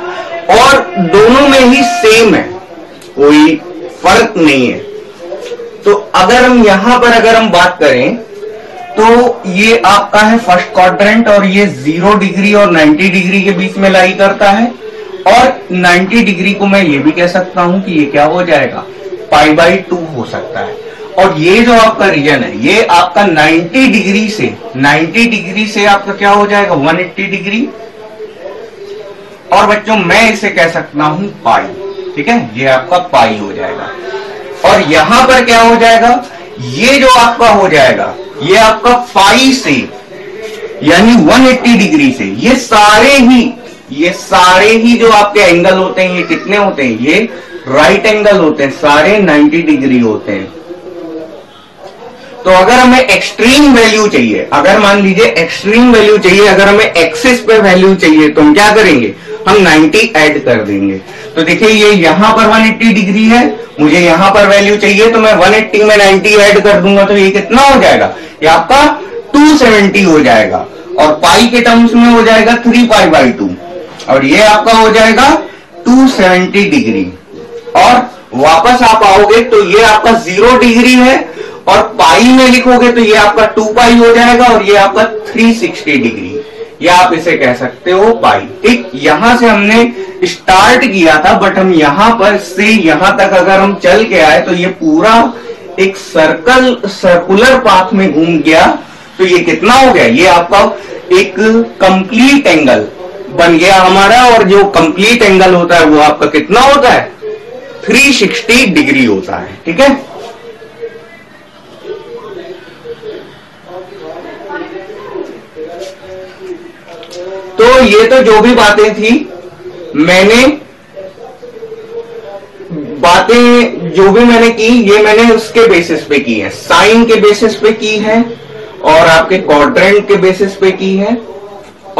और दोनों में ही सेम है, कोई फर्क नहीं है। तो अगर हम यहां पर अगर हम बात करें तो ये आपका है फर्स्ट क्वाड्रेंट और ये जीरो डिग्री और नाइन्टी डिग्री के बीच में लाई करता है। और नाइन्टी डिग्री को मैं ये भी कह सकता हूं कि ये क्या हो जाएगा, पाई बाई टू हो सकता है। और ये जो आपका रीजन है ये आपका नाइन्टी डिग्री से नाइन्टी डिग्री से आपका क्या हो जाएगा वन एट्टी डिग्री। और बच्चों मैं इसे कह सकता हूं पाई, ठीक है, ये आपका पाई हो जाएगा। और यहां पर क्या हो जाएगा, ये जो आपका हो जाएगा ये आपका पाई से यानी वन एट्टी डिग्री से। ये सारे ही ये सारे ही जो आपके एंगल होते हैं ये कितने होते हैं, ये राइट एंगल होते हैं, सारे नाइन्टी डिग्री होते हैं। तो अगर हमें एक्सट्रीम वैल्यू चाहिए, अगर मान लीजिए एक्सट्रीम वैल्यू चाहिए, अगर हमें एक्सिस पे वैल्यू चाहिए तो हम क्या करेंगे, हम नाइन्टी ऐड कर देंगे। तो देखिए ये यहां पर वन एट्टी डिग्री है, मुझे यहां पर वैल्यू चाहिए तो मैं वन एट्टी में नाइन्टी ऐड कर दूंगा तो ये कितना हो जाएगा, ये आपका टू सेवेंटी हो जाएगा। और पाई के टर्म्स में हो जाएगा थ्री पाई बाई टू और ये आपका हो जाएगा टू सेवेंटी डिग्री। और वापस आप आओगे तो ये आपका जीरो डिग्री है और पाई में लिखोगे तो ये आपका टू पाई हो जाएगा और ये आपका थ्री सिक्सटी डिग्री, या आप इसे कह सकते हो पाई। ठीक, यहां से हमने स्टार्ट किया था बट हम यहां पर से यहां तक अगर हम चल के आए तो ये पूरा एक सर्कल सर्कुलर पाथ में घूम गया। तो ये कितना हो गया, ये आपका एक कंप्लीट एंगल बन गया हमारा। और जो कंप्लीट एंगल होता है वो आपका कितना होता है, थ्री सिक्सटी डिग्री होता है। ठीक है, तो ये तो जो भी बातें थी मैंने बातें जो भी मैंने की ये मैंने उसके बेसिस पे की है, साइन के बेसिस पे की है और आपके क्वाड्रेंट के बेसिस पे की है।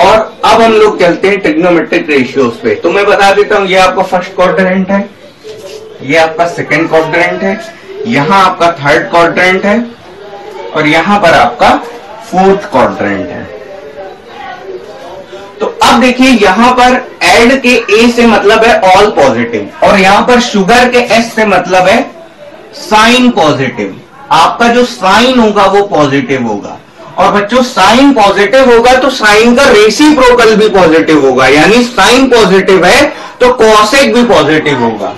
और अब हम लोग चलते हैं ट्रिग्नोमेट्रिक रेशियोज पे। तो मैं बता देता हूं, ये आपका फर्स्ट क्वाड्रेंट है, ये आपका सेकंड क्वाड्रेंट है, यहां आपका थर्ड क्वाड्रेंट है और यहां पर आपका फोर्थ क्वाड्रेंट है। तो अब देखिए यहां पर एड के ए से मतलब है ऑल पॉजिटिव और यहां पर शुगर के एस से मतलब है साइन पॉजिटिव। आपका जो साइन होगा वो पॉजिटिव होगा और बच्चों साइन पॉजिटिव होगा तो साइन का रेसिप्रोकल भी पॉजिटिव होगा, यानी साइन पॉजिटिव है तो कॉसेक भी पॉजिटिव होगा।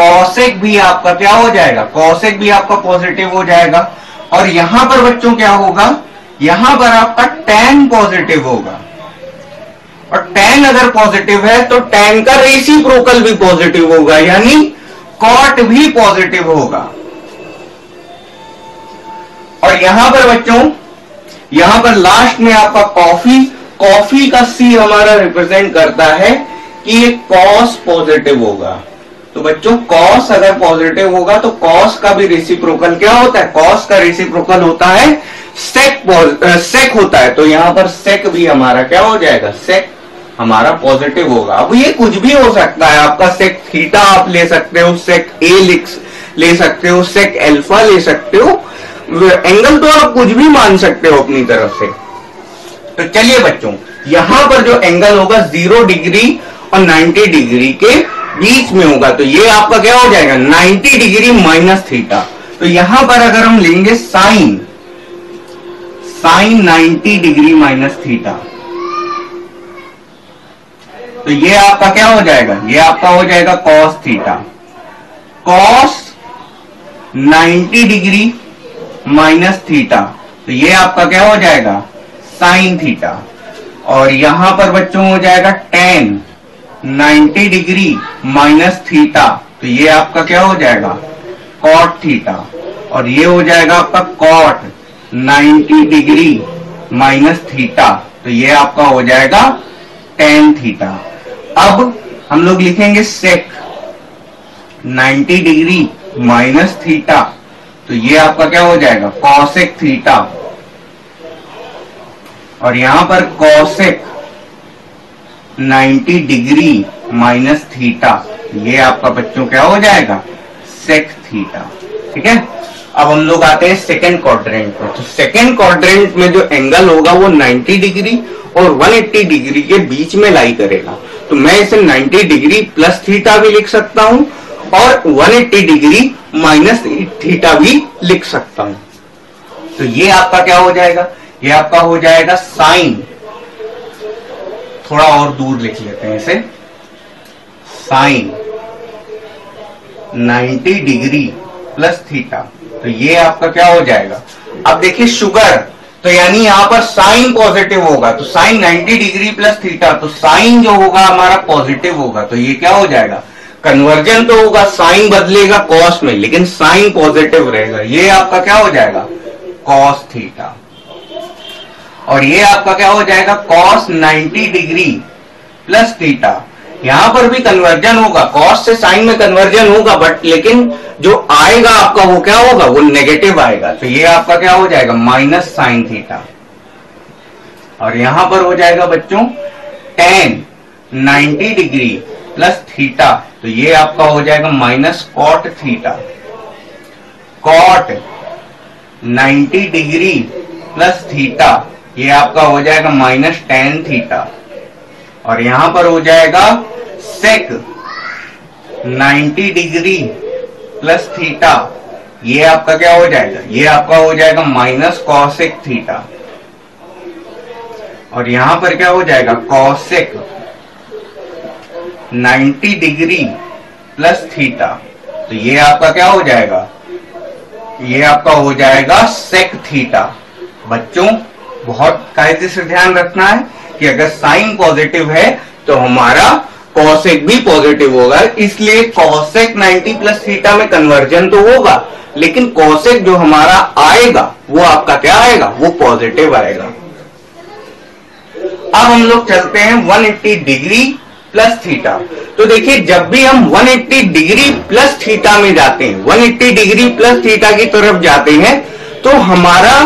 कॉसेक भी आपका क्या हो जाएगा, कॉसेक भी आपका पॉजिटिव हो जाएगा। और यहां पर बच्चों क्या होगा, यहां पर आपका टैन पॉजिटिव होगा और टैन अगर पॉजिटिव है तो टैन का रेसिप्रोकल भी पॉजिटिव होगा, यानी कॉट भी पॉजिटिव होगा। और यहां पर बच्चों यहां पर लास्ट में आपका कॉफी कॉफी का सी हमारा रिप्रेजेंट करता है कि ये कॉस पॉजिटिव होगा। तो बच्चों कॉस अगर पॉजिटिव होगा तो कॉस का भी रेसिप्रोकल क्या होता है, कॉस का रेसिप्रोकल होता है सेक सेक होता है। तो यहां पर सेक भी हमारा क्या हो जाएगा, सेक हमारा पॉजिटिव होगा। अब ये कुछ भी हो सकता है, आपका सेक थीटा आप ले सकते हो, सेक ए ले सकते हो, सेक अल्फा ले सकते हो, एंगल तो आप कुछ भी मान सकते हो अपनी तरफ से। तो चलिए बच्चों यहां पर जो एंगल होगा जीरो डिग्री और नाइन्टी डिग्री के बीच में होगा तो ये आपका क्या हो जाएगा नाइन्टी डिग्री माइनस थीटा। तो यहां पर अगर हम लेंगे sine sine ninety degree minus theta तो ये आपका क्या हो जाएगा, ये आपका हो जाएगा cos theta. Cos ninety degree minus theta तो ये आपका क्या हो जाएगा साइन थीटा। और यहां पर बच्चों हो जाएगा tan ninety degree minus theta तो ये आपका क्या हो जाएगा कॉट थीटा। और ये हो जाएगा आपका cot ninety degree minus theta तो ये आपका हो जाएगा टेन थीटा। अब हम लोग लिखेंगे sec ninety degree minus theta तो ये आपका क्या हो जाएगा कॉसेक थीटा। और यहां पर cosec ninety degree minus theta ये आपका बच्चों क्या हो जाएगा सेक थीटा। ठीक है, अब हम लोग आते हैं सेकेंड क्वाड्रेंट पर। तो सेकेंड क्वाड्रेंट में जो एंगल होगा वो नाइन्टी डिग्री और वन एट्टी डिग्री के बीच में लाई करेगा। तो मैं इसे नाइन्टी डिग्री प्लस थीटा भी लिख सकता हूं और one eighty degree minus theta भी लिख सकता हूं। तो ये आपका क्या हो जाएगा, ये आपका हो जाएगा साइन, थोड़ा और दूर लिख लेते हैं इसे, sine ninety degree plus theta. तो ये आपका क्या हो जाएगा। अब देखिए शुगर, तो यानी यहां पर साइन पॉजिटिव होगा, तो sine ninety degree plus theta, तो साइन जो होगा हमारा पॉजिटिव होगा। तो ये क्या हो जाएगा, कन्वर्जन तो होगा, साइन बदलेगा कॉस में, लेकिन साइन पॉजिटिव रहेगा। ये आपका क्या हो जाएगा कॉस थीटा, और ये आपका क्या हो जाएगा cos ninety degree plus theta. यहां पर भी कन्वर्जन होगा, कॉस से साइन में कन्वर्जन होगा, बट लेकिन जो आएगा आपका वो क्या होगा, वो नेगेटिव आएगा। तो ये आपका क्या हो जाएगा माइनस साइन थीटा, और यहां पर हो जाएगा बच्चों tan ninety degree plus theta. तो ये आपका हो जाएगा minus cot theta, cot ninety degree plus theta. ये आपका हो जाएगा माइनस टेन थीटा, और यहां पर हो जाएगा sec ninety degree plus theta. ये आपका क्या हो जाएगा, ये आपका हो जाएगा माइनस कॉसेक थीटा, और यहां पर क्या हो जाएगा cosec ninety degree plus theta. तो ये आपका क्या हो जाएगा, ये आपका हो जाएगा सेक थीटा। बच्चों बहुत कायदे से ध्यान रखना है कि अगर साइन पॉजिटिव है तो हमारा कॉसेक भी पॉजिटिव होगा, इसलिए कॉसेक नाइन्टी प्लस थीटा में कन्वर्जन तो होगा, लेकिन कॉसेक जो हमारा आएगा वो आपका क्या आएगा, वो पॉजिटिव आएगा। अब हम लोग चलते हैं one eighty degree plus theta. तो देखिए जब भी हम one eighty degree plus theta में जाते हैं, one eighty degree plus theta की तरफ जाते हैं, तो हमारा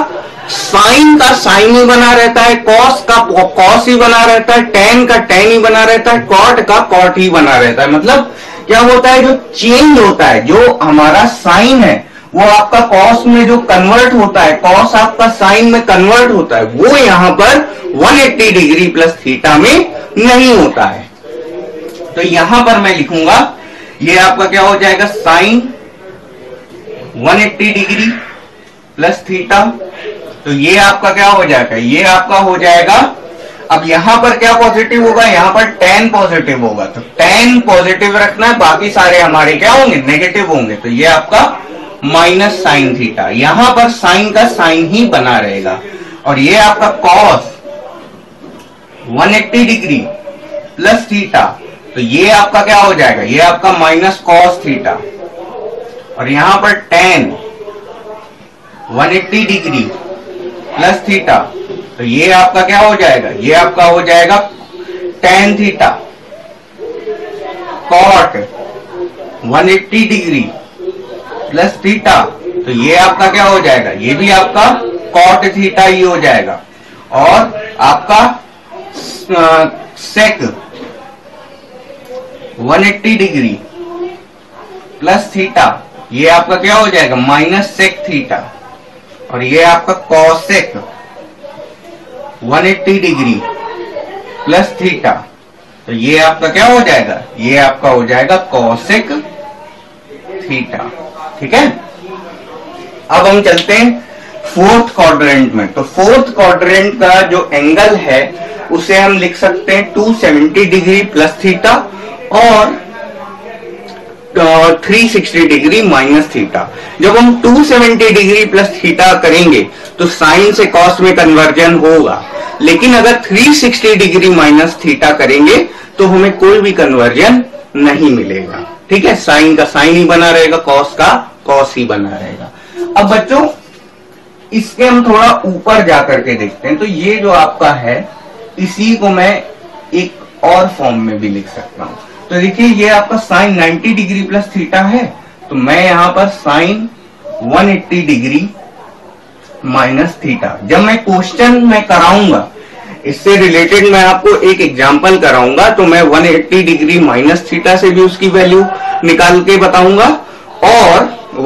साइन का साइन ही बना रहता है, कॉस का कॉस ही बना रहता है, टेन का टेन ही बना रहता है, कॉट का कॉट ही बना रहता है। मतलब क्या होता है, जो चेंज होता है, जो हमारा साइन है वो आपका कॉस में जो कन्वर्ट होता है, कॉस आपका साइन में कन्वर्ट होता है, वो यहां पर one eighty degree plus theta में नहीं होता है। तो यहां पर मैं लिखूंगा, ये आपका क्या हो जाएगा sine one eighty degree plus theta. तो ये आपका क्या हो जाएगा, ये आपका हो जाएगा, अब यहां पर क्या पॉजिटिव होगा, यहां पर tan पॉजिटिव होगा, तो tan पॉजिटिव रखना है, बाकी सारे हमारे क्या होंगे नेगेटिव होंगे। तो ये आपका माइनस साइन थीटा, यहां पर साइन का साइन ही बना रहेगा, और ये आपका cos one eighty degree plus theta. तो ये आपका क्या हो जाएगा, ये आपका माइनस cos थीटा, और यहां पर tan one eighty degree plus theta. तो ये आपका क्या हो जाएगा, ये आपका हो जाएगा tan theta cot one eighty degree plus theta. तो ये आपका क्या हो जाएगा, ये भी आपका कॉट थीटा ही हो जाएगा, और आपका sec one eighty degree plus theta. ये आपका क्या हो जाएगा माइनस सेक थीटा, और ये आपका cosec one eighty degree plus theta. तो ये आपका क्या हो जाएगा, ये आपका हो जाएगा कॉसेक थीटा। ठीक है, अब हम चलते हैं फोर्थ क्वाड्रेंट में। तो फोर्थ क्वाड्रेंट का जो एंगल है उसे हम लिख सकते हैं two seventy degree plus theta और three sixty degree minus theta. जब हम two seventy degree plus theta करेंगे तो साइन से कॉस में कन्वर्जन होगा, लेकिन अगर three sixty degree minus theta करेंगे तो हमें कोई भी कन्वर्जन नहीं मिलेगा। ठीक है, साइन का साइन ही बना रहेगा, कॉस का कॉस ही बना रहेगा। अब बच्चों इसके हम थोड़ा ऊपर जाकर के देखते हैं। तो ये जो आपका है इसी को मैं एक और फॉर्म में भी लिख सकता हूं। तो देखिए ये आपका sine ninety degree plus theta है, तो मैं यहां पर sine one eighty degree minus theta, जब मैं क्वेश्चन में कराऊंगा इससे रिलेटेड मैं आपको एक एग्जांपल कराऊंगा, तो मैं one eighty degree minus theta से भी उसकी वैल्यू निकाल के बताऊंगा, और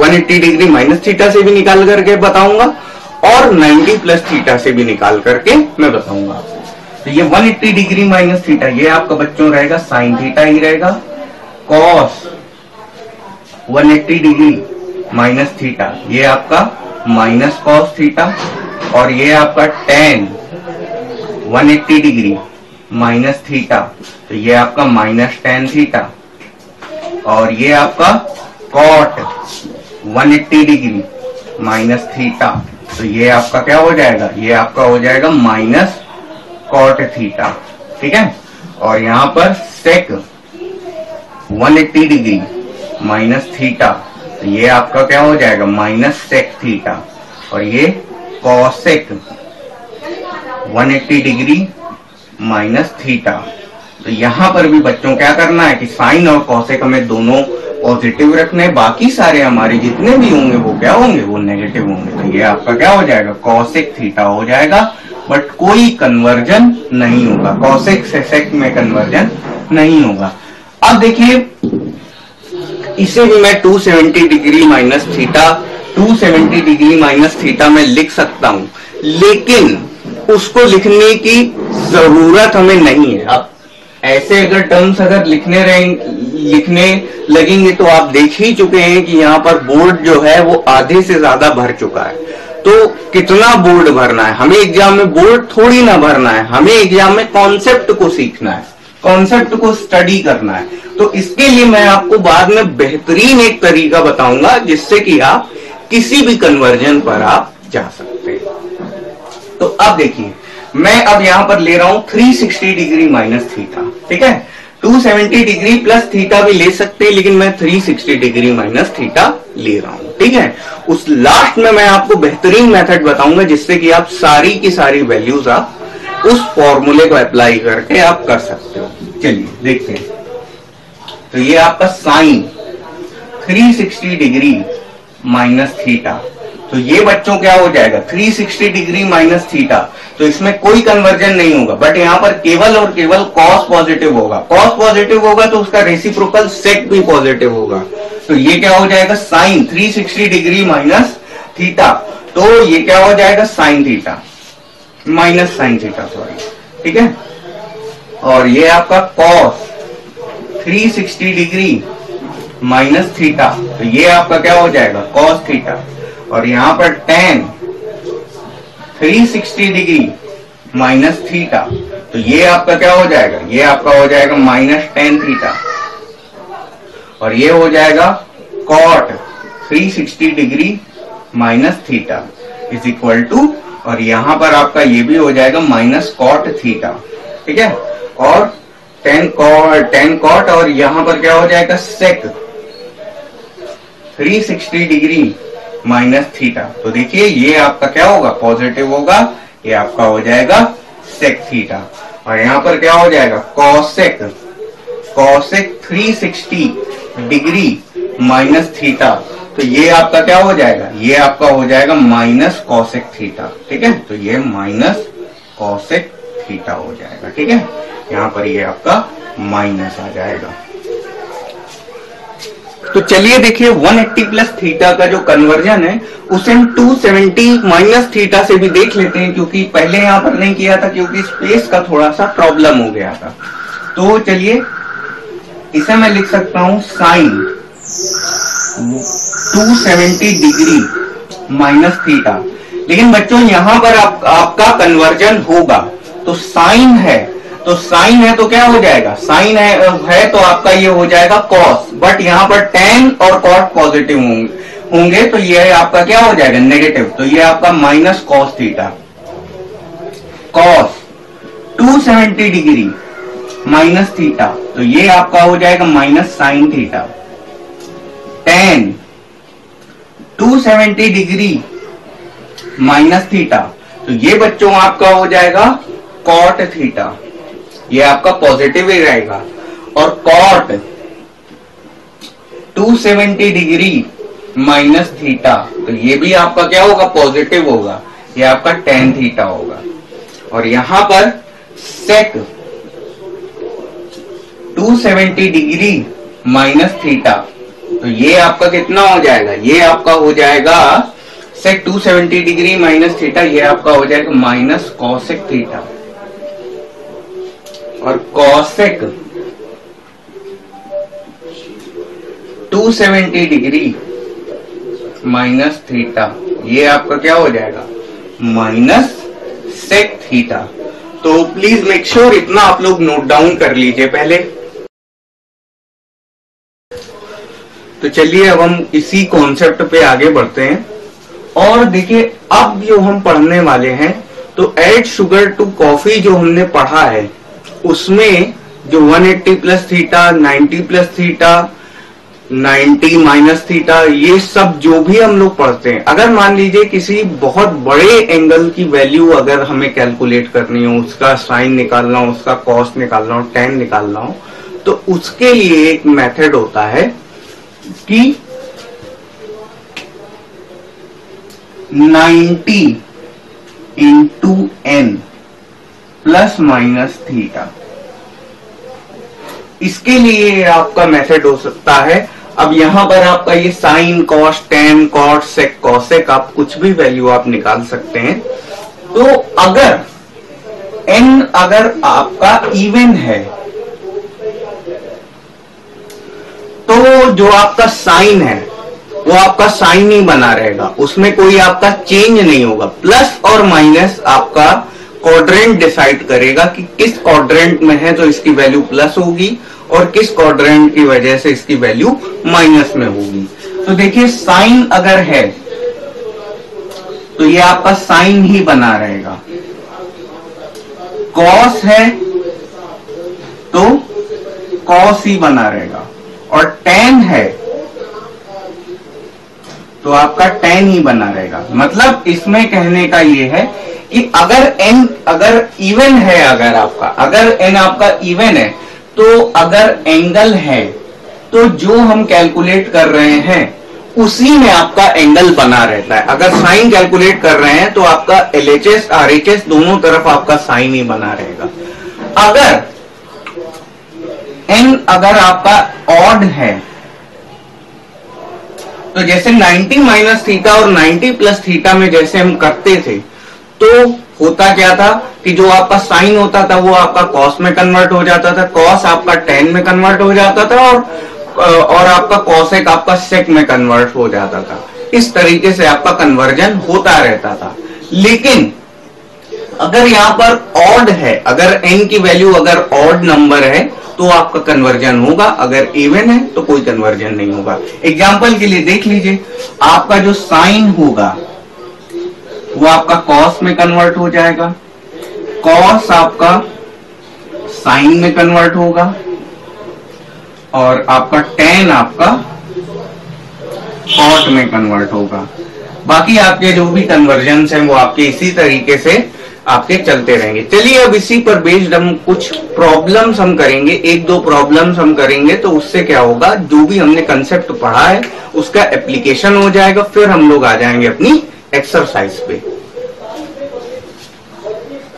one eighty degree minus theta से भी निकाल करके बताऊंगा, और नाइन्टी प्लस थीटा से भी निकाल करके मैं बताऊंगा। तो ये एक सौ अस्सी डिग्री माइनस थीटा, ये आपका बच्चों रहेगा साइन थीटा ही रहेगा। कॉस एक सौ अस्सी डिग्री माइनस थीटा, ये आपका माइनस कॉस थीटा। और ये आपका टेन एक सौ अस्सी डिग्री माइनस थीटा, तो ये आपका माइनस टेन थीटा। और ये आपका कॉट एक सौ अस्सी डिग्री माइनस थीटा, तो ये आपका क्या हो जाएगा, ये आपका हो जाएगा माइनस कॉट थीटा। ठीक है। और यहाँ पर सेक एक सौ अस्सी डिग्री माइनस थीटा, तो ये आपका क्या हो जाएगा माइनस सेक थीटा। और ये कॉसेक एक सौ अस्सी डिग्री माइनस थीटा। तो यहाँ पर भी बच्चों क्या करना है कि साइन और कॉसेक हमें दोनों पॉजिटिव रखने, बाकी सारे हमारे जितने भी होंगे वो क्या होंगे, वो नेगेटिव होंगे। तो ये आपका क्या हो जाएगा कॉसेक थीटा हो जाएगा, बट कोई कन्वर्जन नहीं होगा, कॉसेक से सेक में कन्वर्जन नहीं होगा। अब देखिए इसे भी मैं दो सौ सत्तर डिग्री माइनस थीटा दो सौ सत्तर डिग्री माइनस थीटा में लिख सकता हूं, लेकिन उसको लिखने की जरूरत हमें नहीं है। अब ऐसे अगर टर्म्स अगर लिखने लिखने लगेंगे तो आप देख ही चुके हैं कि यहाँ पर बोर्ड जो है वो आधे से ज्यादा भर चुका है। तो कितना बोर्ड भरना है हमें, एग्जाम में बोर्ड थोड़ी ना भरना है, हमें एग्जाम में कॉन्सेप्ट को सीखना है, कॉन्सेप्ट को स्टडी करना है। तो इसके लिए मैं आपको बाद में बेहतरीन एक तरीका बताऊंगा जिससे कि आप किसी भी कन्वर्जन पर आप जा सकते हैं। तो अब देखिए मैं अब यहां पर ले रहा हूं तीन सौ साठ डिग्री माइनस थीटा। ठीक है, दो सौ सत्तर डिग्री प्लस थीटा भी ले सकते हैं, लेकिन मैं तीन सौ साठ डिग्री माइनस थीटा ले रहा हूं। ठीक है, उस लास्ट में मैं आपको बेहतरीन मेथड बताऊंगा जिससे कि आप सारी की सारी वैल्यूज आप उस फॉर्मूले को अप्लाई करके आप कर सकते हो। चलिए देखते हैं। तो ये आपका साइन तीन सौ साठ डिग्री माइनस थीटा, तो ये बच्चों क्या हो जाएगा तीन सौ साठ डिग्री माइनस थीटा। तो इसमें कोई कन्वर्जन नहीं होगा, बट यहाँ पर केवल और केवल कॉस पॉजिटिव होगा। कॉस पॉजिटिव होगा तो उसका रेसिप्रोकल सेक भी पॉजिटिव होगा। तो ये क्या हो जाएगा साइन तीन सौ साठ डिग्री माइनस थीटा, तो ये क्या हो जाएगा sine theta minus sine theta, sorry. ठीक है। और ये आपका कॉस तीन सौ साठ डिग्री माइनस थीटा, तो ये आपका क्या हो जाएगा कॉस थीटा। और यहाँ पर tan तीन सौ साठ डिग्री माइनस थीटा, तो ये आपका क्या हो जाएगा, ये आपका हो जाएगा माइनस tan थीटा। और ये हो जाएगा cot तीन सौ साठ degree minus theta is equal to, और यहाँ पर आपका ये भी हो जाएगा माइनस cot थीटा। ठीक है। और tan cot tan cot और यहाँ पर क्या हो जाएगा sec तीन सौ साठ डिग्री माइनस थीटा। तो देखिए ये आपका क्या होगा पॉजिटिव होगा, ये आपका हो जाएगा सेक थीटा। और यहाँ पर क्या हो जाएगा कॉसेक कॉसेक तीन सौ साठ डिग्री माइनस थीटा, तो ये आपका क्या हो जाएगा, ये आपका हो जाएगा माइनस कॉसेक थीटा। ठीक है, तो ये माइनस कॉसेक थीटा हो जाएगा। ठीक है, यहाँ पर ये आपका माइनस आ जाएगा। तो चलिए देखिए एक सौ अस्सी प्लस थीटा का जो कन्वर्जन है उसे हम दो सौ सत्तर माइनस थीटा से भी देख लेते हैं, क्योंकि पहले यहाँ पर नहीं किया था क्योंकि स्पेस का थोड़ा सा प्रॉब्लम हो गया था। तो चलिए इसे मैं लिख सकता हूं साइन दो सौ सत्तर डिग्री माइनस थीटा। लेकिन बच्चों यहाँ पर आप, आपका कन्वर्जन होगा, तो साइन है तो साइन है तो क्या हो जाएगा, साइन है, है तो आपका ये हो जाएगा कॉस, बट यहाँ पर टेन और कॉट पॉजिटिव होंगे तो ये आपका क्या हो जाएगा नेगेटिव, तो ये आपका माइनस कॉस थीटा। कॉस दो सौ सत्तर डिग्री माइनस थीटा, तो ये आपका हो जाएगा माइनस साइन थीटा। टेन दो सौ सत्तर डिग्री माइनस थीटा, तो ये बच्चों आपका हो जाएगा कॉट थीटा, ये आपका पॉजिटिव ही रहेगा। और कॉट दो सौ सत्तर डिग्री माइनस थीटा, तो ये भी आपका क्या होगा पॉजिटिव होगा, ये आपका tan थीटा होगा। और यहां पर sec दो सौ सत्तर डिग्री माइनस थीटा, तो ये आपका कितना हो जाएगा, ये आपका हो जाएगा sec दो सौ सत्तर डिग्री माइनस थीटा, ये आपका हो जाएगा माइनस cosec थीटा। और कॉसेक दो सौ सत्तर डिग्री माइनस थीटा, ये आपका क्या हो जाएगा माइनस सेक थीटा। तो प्लीज मेक श्योर इतना आप लोग नोट डाउन कर लीजिए पहले। तो चलिए अब हम इसी कॉन्सेप्ट पे आगे बढ़ते हैं और देखिए अब जो हम पढ़ने वाले हैं तो एड शुगर टू कॉफी जो हमने पढ़ा है उसमें जो एक सौ अस्सी प्लस थीटा, नब्बे प्लस थीटा, नब्बे माइनस थीटा, ये सब जो भी हम लोग पढ़ते हैं, अगर मान लीजिए किसी बहुत बड़े एंगल की वैल्यू अगर हमें कैलकुलेट करनी हो, उसका साइन निकालना हो, उसका कॉस निकालना हो, टैन निकालना हो, तो उसके लिए एक मेथड होता है कि नब्बे into n plus minus theta, इसके लिए आपका मेथड हो सकता है। अब यहां पर आपका ये sine cos tan cot sec cosec आप कुछ भी वैल्यू आप निकाल सकते हैं। तो अगर n अगर आपका इवन है तो जो आपका साइन है वो आपका साइन ही बना रहेगा, उसमें कोई आपका चेंज नहीं होगा। प्लस और माइनस आपका क्वाड्रेंट डिसाइड करेगा कि किस क्वाड्रेंट में है तो इसकी वैल्यू प्लस होगी और किस क्वाड्रेंट की वजह से इसकी वैल्यू माइनस में होगी। तो देखिए साइन अगर है तो ये आपका साइन ही बना रहेगा, कॉस है तो कॉस ही बना रहेगा और टैन है तो आपका टैन ही बना रहेगा। मतलब इसमें कहने का ये है कि अगर n अगर इवन है, अगर आपका अगर n आपका इवन है तो अगर एंगल है तो जो हम कैलकुलेट कर रहे हैं उसी में आपका एंगल बना रहता है। अगर साइन कैलकुलेट कर रहे हैं तो आपका L H S R H S दोनों तरफ आपका साइन ही बना रहेगा। अगर n अगर आपका ऑड है तो जैसे नब्बे माइनस थीटा और नब्बे प्लस थीटा में जैसे हम करते थे तो होता क्या था कि जो आपका साइन होता था वो आपका कॉस में कन्वर्ट हो जाता था, कॉस आपका टैन में कन्वर्ट हो जाता था और और आपका कॉसेक आपका सेक में कन्वर्ट हो जाता था। इस तरीके से आपका कन्वर्जन होता रहता था। लेकिन अगर यहाँ पर ऑड है, अगर एन की वैल्यू अगर ऑड नंबर है तो आपका कन्वर्जन होगा, अगर इवन है तो कोई कन्वर्जन नहीं होगा। एग्जाम्पल के लिए देख लीजिए आपका जो साइन होगा वो आपका कॉस में कन्वर्ट हो जाएगा, कॉस आपका साइन में कन्वर्ट होगा और आपका टैन आपका कॉट में कन्वर्ट होगा। बाकी आपके जो भी कन्वर्जन हैं वो आपके इसी तरीके से आपके चलते रहेंगे। चलिए अब इसी पर बेस्ड हम कुछ प्रॉब्लम्स हम करेंगे, एक दो प्रॉब्लम्स हम करेंगे, तो उससे क्या होगा जो भी हमने कंसेप्ट पढ़ा है उसका एप्लीकेशन हो जाएगा। फिर हम लोग आ जाएंगे अपनी एक्सरसाइज पे।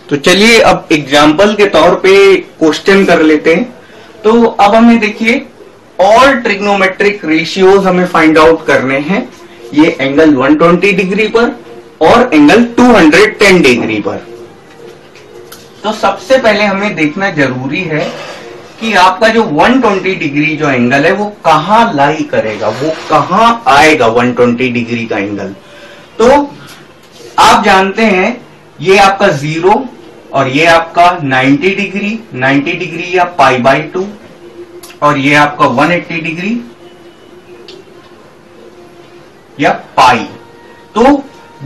तो चलिए अब एग्जाम्पल के तौर पे क्वेश्चन कर लेते हैं। तो अब हमें देखिए ऑल ट्रिग्नोमेट्रिक रेशियोज हमें फाइंड आउट करने हैं, ये एंगल एक सौ बीस डिग्री पर और एंगल दो सौ दस डिग्री पर। तो सबसे पहले हमें देखना जरूरी है कि आपका जो एक सौ बीस डिग्री जो एंगल है वो कहां लाई करेगा, वो कहां आएगा एक सौ बीस डिग्री का एंगल। तो आप जानते हैं ये आपका जीरो और ये आपका नब्बे डिग्री, नब्बे डिग्री या पाई बाई टू और ये आपका एक सौ अस्सी डिग्री या पाई। तो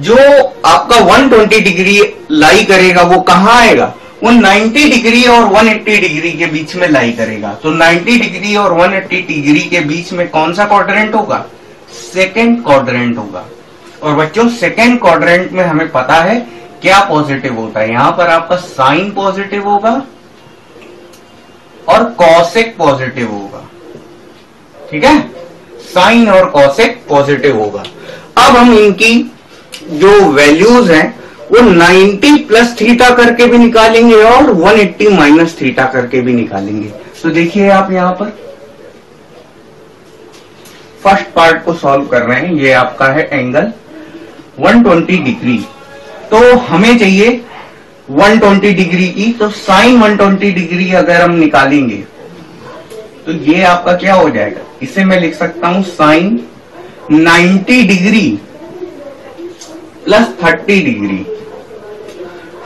जो आपका एक सौ बीस डिग्री लाई करेगा वो कहां आएगा, वो नब्बे डिग्री और एक सौ अस्सी डिग्री के बीच में लाई करेगा। तो नब्बे डिग्री और एक सौ अस्सी डिग्री के बीच में कौन सा क्वाड्रेंट होगा, सेकंड क्वाड्रेंट होगा। और बच्चों सेकेंड क्वाड्रेंट में हमें पता है क्या पॉजिटिव होता है, यहां पर आपका साइन पॉजिटिव होगा और कॉसेक पॉजिटिव होगा, ठीक है, साइन और कॉसेक पॉजिटिव होगा। अब हम इनकी जो वैल्यूज हैं वो नब्बे प्लस थीटा करके भी निकालेंगे और एक सौ अस्सी माइनस थीटा करके भी निकालेंगे। तो देखिए आप यहां पर फर्स्ट पार्ट को सॉल्व कर रहे हैं, ये आपका है एंगल एक सौ बीस डिग्री। तो हमें चाहिए एक सौ बीस डिग्री की, तो साइन एक सौ बीस डिग्री अगर हम निकालेंगे तो ये आपका क्या हो जाएगा, इसे मैं लिख सकता हूं साइन नब्बे डिग्री प्लस तीस डिग्री।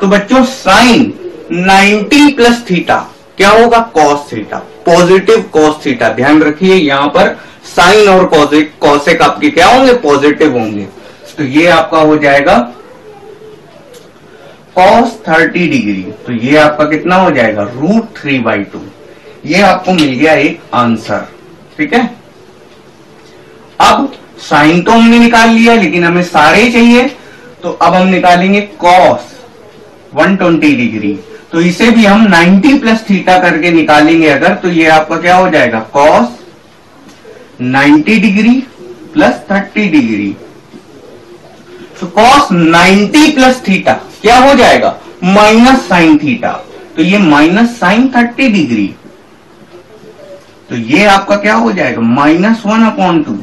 तो बच्चों साइन नब्बे प्लस थीटा क्या होगा, cos theta, positive cos theta. ध्यान रखिए यहाँ पर साइन और कॉसेक, कॉसेक आपके क्या होंगे, पॉजिटिव होंगे। तो ये आपका हो जाएगा कॉस तीस डिग्री। तो ये आपका कितना हो जाएगा, रूट थ्री बाई टू। ये आपको मिल गया एक आंसर, ठीक है। अब साइन तो हमने निकाल लिया, लेकिन हमें सारे चाहिए, तो अब हम निकालेंगे कॉस एक सौ बीस डिग्री। तो इसे भी हम नब्बे प्लस थीटा करके निकालेंगे अगर, तो ये आपका क्या हो जाएगा, कॉस नब्बे डिग्री प्लस तीस डिग्री। तो कॉस नब्बे प्लस थीटा क्या हो जाएगा, माइनस साइन थीटा। तो ये माइनस साइन तीस डिग्री, तो ये आपका क्या हो जाएगा, माइनस वन अपॉन टू।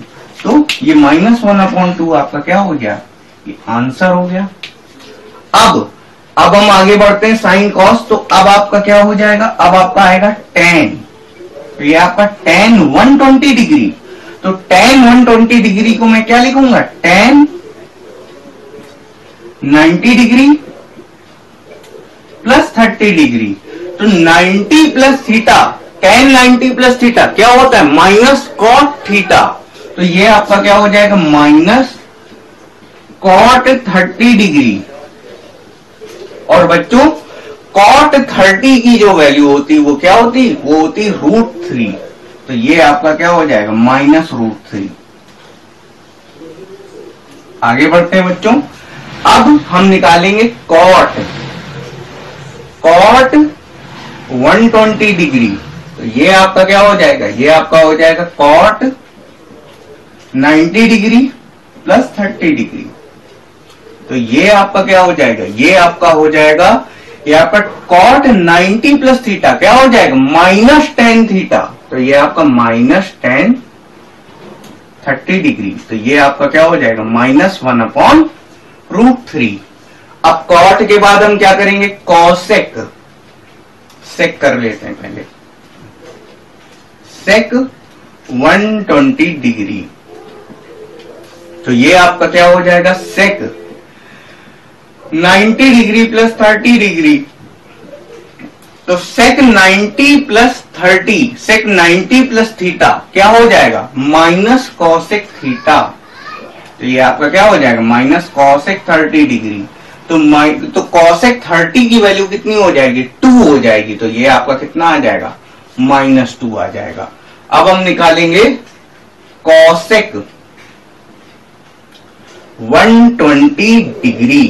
तो ये माइनस वन अपॉन टू आपका क्या हो गया, ये आंसर हो गया। अब अब हम आगे बढ़ते हैं साइन कॉस, तो अब आपका क्या हो जाएगा, अब आपका आएगा टेन। तो ये आपका टेन एक सौ बीस डिग्री। तो टेन एक सौ बीस डिग्री को मैं क्या लिखूंगा, टेन नब्बे डिग्री प्लस तीस डिग्री। तो नब्बे प्लस थीटा, टेन नब्बे प्लस थीटा क्या होता है, माइनस कॉट थीटा। तो ये आपका क्या हो जाएगा, माइनस कॉट तीस डिग्री। और बच्चों कॉट तीस की जो वैल्यू होती वो क्या होती, वो होती रूट थ्री। तो ये आपका क्या हो जाएगा, माइनस रूट थ्री। आगे बढ़ते हैं बच्चों, अब हम निकालेंगे कॉट कॉट एक सौ बीस डिग्री। तो ये आपका क्या हो जाएगा, ये आपका हो जाएगा कॉट नब्बे डिग्री प्लस तीस डिग्री। तो ये आपका क्या हो जाएगा, ये आपका हो जाएगा, ये आपका कॉट नब्बे प्लस थीटा क्या हो जाएगा, माइनस टेन थीटा। तो ये आपका माइनस टेन तीस डिग्री। तो ये आपका क्या हो जाएगा, minus one upon root three. अब कॉट के बाद हम क्या करेंगे, कॉसेक। सेक कर लेते हैं पहले, सेक एक सौ बीस डिग्री। तो ये आपका क्या हो जाएगा, सेक नब्बे डिग्री प्लस तीस डिग्री। तो सेक नब्बे प्लस तीस, सेक नब्बे प्लस थीटा क्या हो जाएगा, माइनस कॉसेक थीटा। तो ये आपका क्या हो जाएगा, माइनस कॉसेक तीस डिग्री। तो तो कॉसेक तीस की वैल्यू कितनी हो जाएगी, टू हो जाएगी। तो ये आपका कितना आ जाएगा, माइनस टू आ जाएगा। अब हम निकालेंगे कॉसेक एक सौ बीस डिग्री।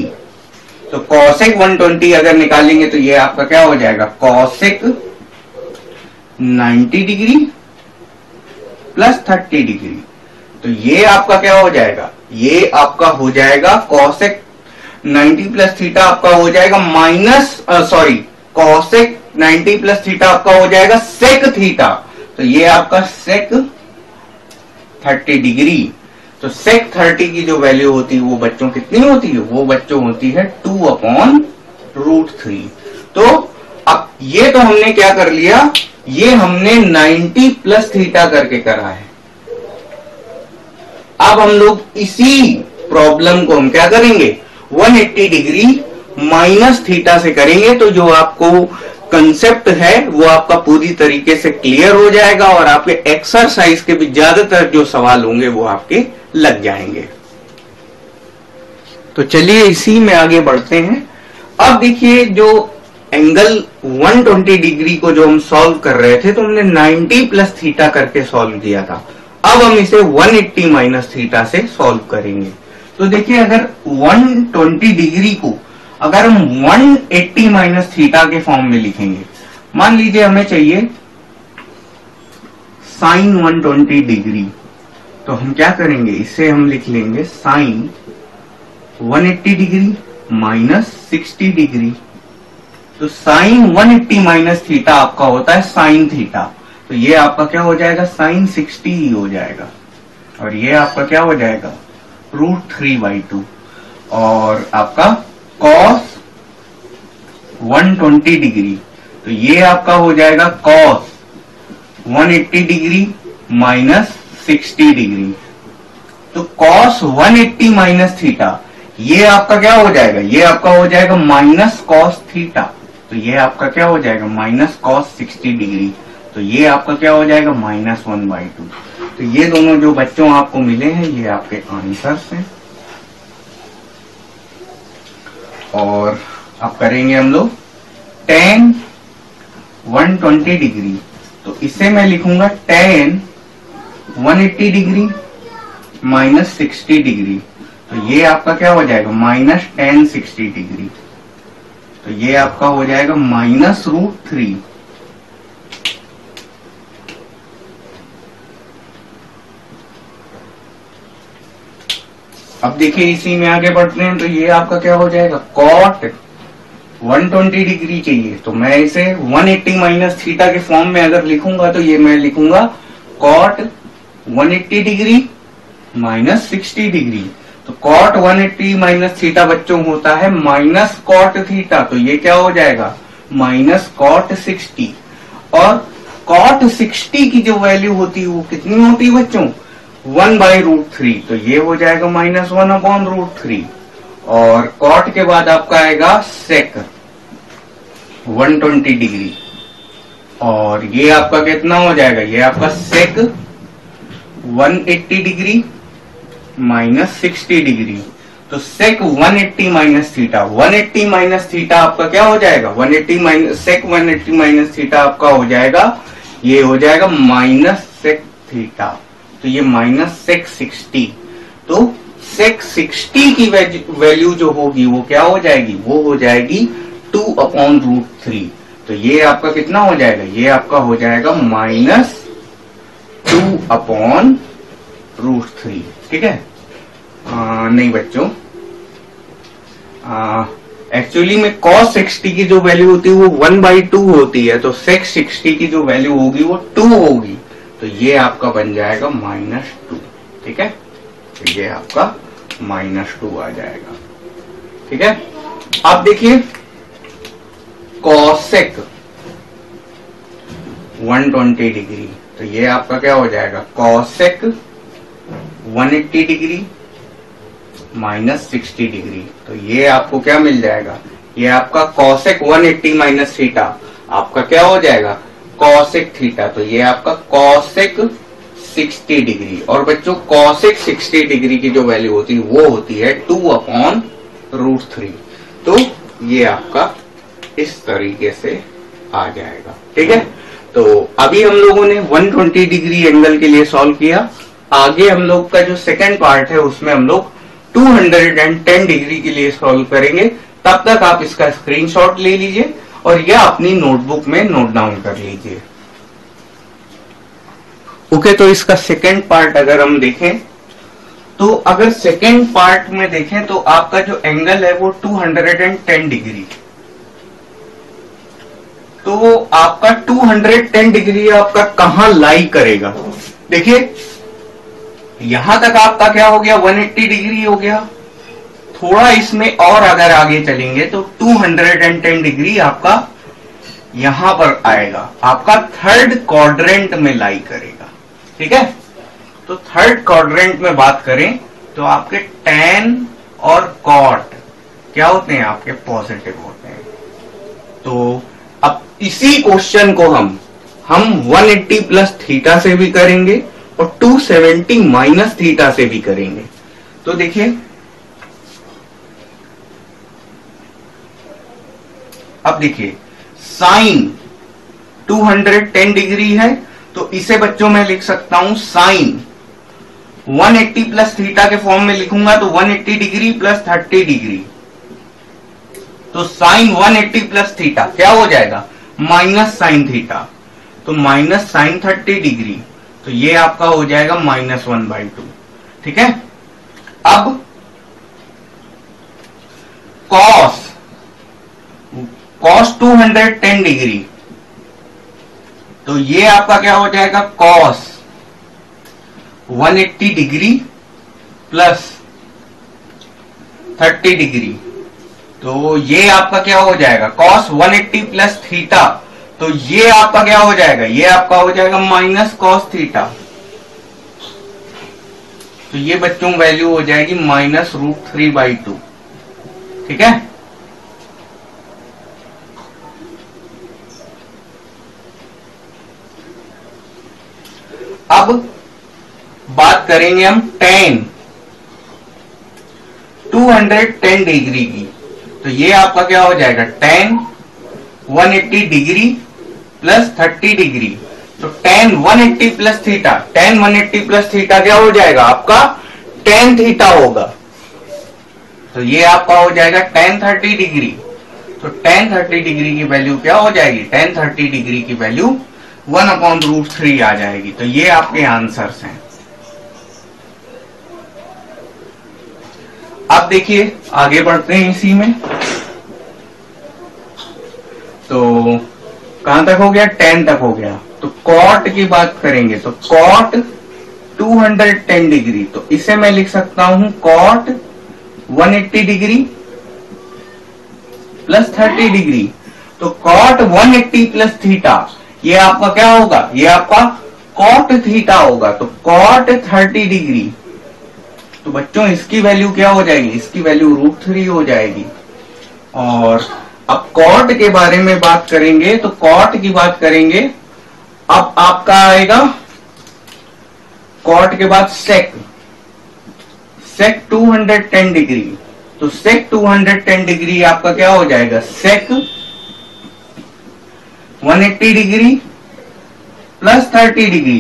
तो कॉसेक एक सौ बीस अगर निकालेंगे तो ये आपका क्या हो जाएगा, कॉसेक नब्बे डिग्री प्लस तीस डिग्री। तो ये आपका क्या हो जाएगा, ये आपका हो जाएगा कॉसेक नब्बे प्लस थीटा आपका हो जाएगा माइनस सॉरी कॉसेक नब्बे प्लस थीटा आपका हो जाएगा सेक थीटा। तो ये आपका सेक तीस डिग्री। तो सेक तीस की जो वैल्यू होती है वो बच्चों कितनी होती है, वो बच्चों होती है टू अपॉन रूट थ्री। तो अब ये तो हमने क्या कर लिया, ये हमने नब्बे प्लस थीटा करके करा है। अब हम लोग इसी प्रॉब्लम को हम क्या करेंगे, एक सौ अस्सी डिग्री माइनस थीटा से करेंगे। तो जो आपको कंसेप्ट है वो आपका पूरी तरीके से क्लियर हो जाएगा, और आपके एक्सरसाइज के भी ज्यादातर जो सवाल होंगे वो आपके लग जाएंगे। तो चलिए इसी में आगे बढ़ते हैं। अब देखिए जो एंगल एक सौ बीस डिग्री को जो हम सॉल्व कर रहे थे, तो हमने नब्बे प्लस थीटा करके सॉल्व किया था। अब हम इसे एक सौ अस्सी माइनस थीटा से सॉल्व करेंगे। तो देखिए अगर एक सौ बीस डिग्री को अगर हम एक सौ अस्सी माइनस थीटा के फॉर्म में लिखेंगे, मान लीजिए हमें चाहिए साइन एक सौ बीस डिग्री। तो हम क्या करेंगे, इसे हम लिख लेंगे साइन एक सौ अस्सी डिग्री माइनस साठ डिग्री। तो साइन एक सौ अस्सी माइनस थीटा आपका होता है साइन थीटा। तो ये आपका क्या हो जाएगा, साइन साठ ही हो जाएगा। और ये आपका क्या हो जाएगा, रूट थ्री बाई टू। और आपका कॉस ट्वेंटी डिग्री। तो ये आपका हो जाएगा कॉस एक सौ अस्सी डिग्री माइनस साठ डिग्री। तो कॉस एक सौ अस्सी माइनस थीटा ये आपका क्या हो जाएगा, ये आपका हो जाएगा माइनस कॉस थीटा। तो ये आपका क्या हो जाएगा माइनस कॉस साठ डिग्री। तो ये आपका क्या हो जाएगा माइनस वन बाई टू। तो ये दोनों जो बच्चों आपको मिले हैं ये आपके आंसर्स हैं। और अब करेंगे हम लोग tan एक सौ बीस डिग्री। तो इसे मैं लिखूंगा tan एक सौ अस्सी डिग्री माइनस साठ डिग्री। तो ये आपका क्या हो जाएगा माइनस tan साठ डिग्री। तो ये आपका हो जाएगा माइनस रूट थ्री। अब देखिए इसी में आगे बढ़ते हैं। तो ये आपका क्या हो जाएगा cot एक सौ बीस डिग्री चाहिए। तो मैं इसे एक सौ अस्सी माइनस थीटा के फॉर्म में अगर लिखूंगा तो ये मैं लिखूंगा cot एक सौ अस्सी डिग्री माइनस साठ डिग्री। तो cot एक सौ अस्सी माइनस थीटा बच्चों होता है माइनस cot थीटा। तो ये क्या हो जाएगा माइनस cot साठ। और cot साठ की जो वैल्यू होती है वो कितनी होती है बच्चों वन बाई रूट थ्री। तो ये हो जाएगा minus one upon root three. और कॉट के बाद आपका आएगा सेक एक सौ बीस डिग्री। और ये आपका कितना हो जाएगा, ये आपका सेक एक सौ अस्सी डिग्री माइनस साठ डिग्री। तो सेक एक सौ अस्सी माइनस थीटा, एक सौ अस्सी माइनस थीटा आपका क्या हो जाएगा एक सौ अस्सी माइनस सेक एक सौ अस्सी माइनस थीटा आपका हो जाएगा, ये हो जाएगा माइनस सेक थीटा। तो ये माइनस सेक साठ। तो सेक साठ की वैल्यू जो होगी वो क्या हो जाएगी, वो हो जाएगी टू अपॉन रूट थ्री। तो ये आपका कितना हो जाएगा, ये आपका हो जाएगा minus two upon root three. ठीक है आ, नहीं बच्चों, एक्चुअली में cos साठ की जो वैल्यू होती है वो वन बाई टू होती है। तो सेक साठ की जो वैल्यू होगी वो टू होगी। तो ये आपका बन जाएगा माइनस टू। ठीक है, तो ये आपका माइनस टू आ जाएगा। ठीक है, आप देखिए कॉसेक एक सौ बीस डिग्री। तो ये आपका क्या हो जाएगा कॉसेक एक सौ अस्सी डिग्री माइनस साठ डिग्री। तो ये आपको क्या मिल जाएगा, ये आपका कॉसेक एक सौ अस्सी माइनस थीटा आपका क्या हो जाएगा कॉसेक थीटा। तो ये आपका कॉसेक साठ डिग्री। और बच्चों कॉसेक साठ डिग्री की जो वैल्यू होती है वो होती है टू अपॉन रूट थ्री। तो ये आपका इस तरीके से आ जाएगा। ठीक है, तो अभी हम लोगों ने एक सौ बीस डिग्री एंगल के लिए सॉल्व किया। आगे हम लोग का जो सेकंड पार्ट है उसमें हम लोग दो सौ दस डिग्री के लिए सॉल्व करेंगे। तब तक आप इसका स्क्रीनशॉट ले लीजिए और यह अपनी नोटबुक में नोट डाउन कर लीजिए। ओके okay, तो इसका सेकेंड पार्ट अगर हम देखें तो अगर सेकेंड पार्ट में देखें तो आपका जो एंगल है वो दो सौ दस डिग्री। तो आपका दो सौ दस डिग्री आपका कहां लाई करेगा। देखिए यहां तक आपका क्या हो गया एक सौ अस्सी डिग्री हो गया। थोड़ा इसमें और अगर आगे चलेंगे तो दो सौ दस डिग्री आपका यहां पर आएगा, आपका थर्ड क्वाड्रेंट में लाई करेगा। ठीक है, तो थर्ड क्वाड्रेंट में बात करें तो आपके tan और cot क्या होते हैं, आपके पॉजिटिव होते हैं। तो अब इसी क्वेश्चन को हम हम एक सौ अस्सी प्लस थीटा से भी करेंगे और दो सौ सत्तर माइनस थीटा से भी करेंगे। तो देखिए अब देखिए साइन दो सौ दस डिग्री है तो इसे बच्चों में लिख सकता हूं साइन एक सौ अस्सी प्लस थीटा के फॉर्म में लिखूंगा। तो एक सौ अस्सी डिग्री प्लस तीस डिग्री। तो साइन एक सौ अस्सी प्लस थीटा क्या हो जाएगा माइनस साइन थीटा। तो माइनस साइन तीस डिग्री। तो ये आपका हो जाएगा माइनस वन बाई टू। ठीक है, अब कॉस कॉस दो सौ दस डिग्री। तो ये आपका क्या हो जाएगा कॉस एक सौ अस्सी डिग्री प्लस तीस डिग्री। तो तो ये आपका क्या हो जाएगा कॉस एक सौ अस्सी प्लस थीटा, तो ये आपका क्या हो जाएगा, ये आपका हो जाएगा माइनस कॉस थीटा। तो ये बच्चों वैल्यू हो जाएगी minus root three by two. ठीक है, अब बात करेंगे हम टेन दो सौ दस डिग्री की। तो ये आपका क्या हो जाएगा टेन एक सौ अस्सी डिग्री प्लस तीस डिग्री। तो टेन एक सौ अस्सी प्लस थीटा, टेन एक सौ अस्सी प्लस थीटा क्या हो जाएगा आपका टेन थीटा होगा। तो ये आपका हो जाएगा टेन तीस डिग्री। तो टेन तीस डिग्री की वैल्यू क्या हो जाएगी, टेन तीस डिग्री की value one upon root three आ जाएगी। तो ये आपके आंसर्स हैं। आप देखिए आगे बढ़ते हैं इसी में। तो कहां तक हो गया, टेन तक हो गया। तो कॉट की बात करेंगे तो कॉट दो सौ दस डिग्री, तो इसे मैं लिख सकता हूं कॉट एक सौ अस्सी डिग्री प्लस तीस डिग्री। तो कॉट एक सौ अस्सी प्लस थीटा ये आपका क्या होगा, ये आपका कॉट थीटा होगा। तो कॉट तीस डिग्री, तो बच्चों इसकी वैल्यू क्या हो जाएगी, इसकी वैल्यू रूट थ्री हो जाएगी। और अब कॉट के बारे में बात करेंगे तो कॉट की बात करेंगे, अब आपका आएगा कॉट के बाद सेक, सेक दो सौ दस डिग्री। तो सेक दो सौ दस डिग्री आपका क्या हो जाएगा सेक एक सौ अस्सी डिग्री प्लस तीस डिग्री।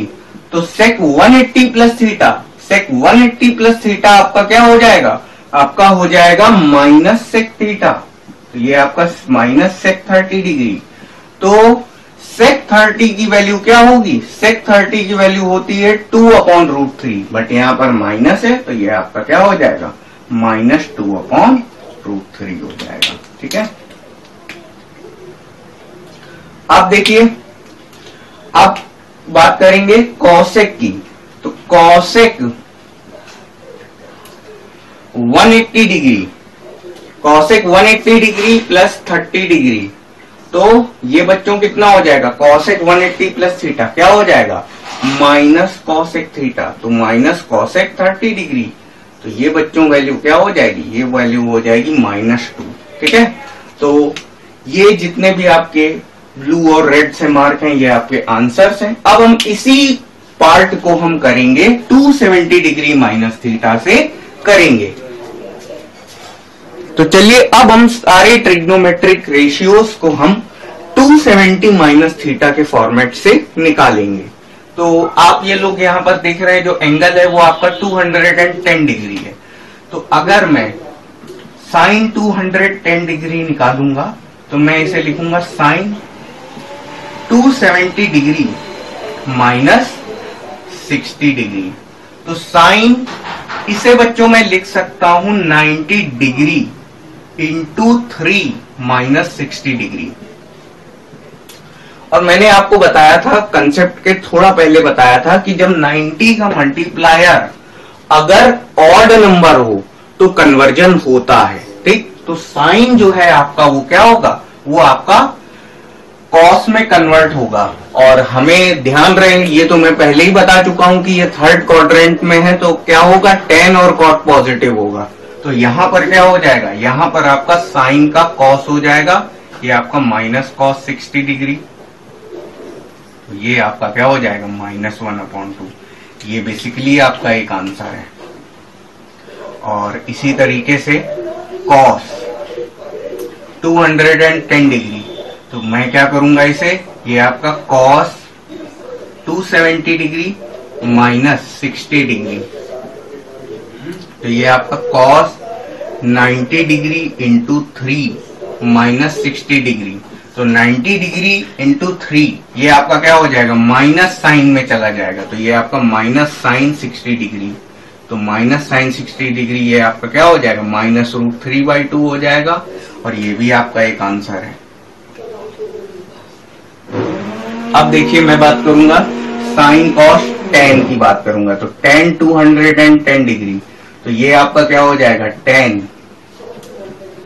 तो सेक एक सौ अस्सी प्लस थीटा, सेक एक सौ अस्सी प्लस थीटा आपका क्या हो जाएगा, आपका हो जाएगा माइनस सेक थीटा। तो ये आपका माइनस सेक तीस डिग्री। तो सेक तीस की वैल्यू क्या होगी, सेक तीस की वैल्यू होती है two upon root three, but यहाँ पर माइनस है तो ये आपका क्या हो जाएगा minus two upon root three हो जाएगा। ठीक है, आप देखिए आप बात करेंगे कॉसेक की। तो कॉसेक एक सौ अस्सी डिग्री, कॉसेक एक सौ अस्सी डिग्री प्लस तीस डिग्री। तो ये बच्चों कितना हो जाएगा कॉसेक एक सौ अस्सी प्लस थीटा क्या हो जाएगा माइनस कॉसेक थीटा। तो माइनस कॉसेक तीस डिग्री। तो ये बच्चों वैल्यू क्या हो जाएगी, ये वैल्यू हो जाएगी माइनस टू। ठीक है, तो ये जितने भी आपके ब्लू और रेड से मार्क हैं ये आपके आंसर्स हैं। अब हम इसी पार्ट को हम करेंगे दो सौ सत्तर डिग्री माइनस थीटा से करेंगे। तो चलिए अब हम सारे ट्रिग्नोमेट्रिक रेशियोज को हम दो सौ सत्तर माइनस थीटा के फॉर्मेट से निकालेंगे। तो आप ये लोग यहां पर देख रहे हैं जो एंगल है वो आपका दो सौ दस डिग्री है। तो अगर मैं साइन दो सौ दस डिग्री निकालूंगा तो मैं इसे लिखूंगा साइन दो सौ सत्तर डिग्री माइनस साठ डिग्री। तो साइन इसे बच्चों मैं लिख सकता हूं नब्बे degree into three minus sixty degree. और मैंने आपको बताया था कंसेप्ट के थोड़ा पहले बताया था कि जब नब्बे का मल्टीप्लायर अगर ऑड नंबर हो तो कन्वर्जन होता है। ठीक, तो साइन जो है आपका वो क्या होगा, वो आपका कॉस में कन्वर्ट होगा। और हमें ध्यान रहे ये तो मैं पहले ही बता चुका हूं कि ये थर्ड क्वाड्रेंट में है तो क्या होगा टेन और कॉट पॉजिटिव होगा। तो यहां पर क्या हो जाएगा, यहां पर आपका साइन का कॉस हो जाएगा, ये आपका माइनस कॉस सिक्सटी डिग्री। ये आपका क्या हो जाएगा माइनस वन अपॉन टू। ये बेसिकली आपका एक आंसर है। और इसी तरीके से cos two hundred and ten degree, तो मैं क्या करूंगा इसे, ये आपका cos दो सौ सत्तर डिग्री माइनस साठ डिग्री। तो ये आपका cos नब्बे डिग्री इंटू थ्री माइनस साठ डिग्री। तो नब्बे डिग्री इंटू थ्री ये आपका क्या हो जाएगा माइनस साइन में चला जाएगा। तो ये आपका माइनस साइन साठ डिग्री। तो माइनस साइन साठ डिग्री ये आपका क्या हो जाएगा minus root three by two हो जाएगा। और ये भी आपका एक आंसर है। अब देखिए मैं बात करूंगा साइन कॉस टेन की बात करूंगा। तो tan two hundred and ten degree, तो ये आपका क्या हो जाएगा tan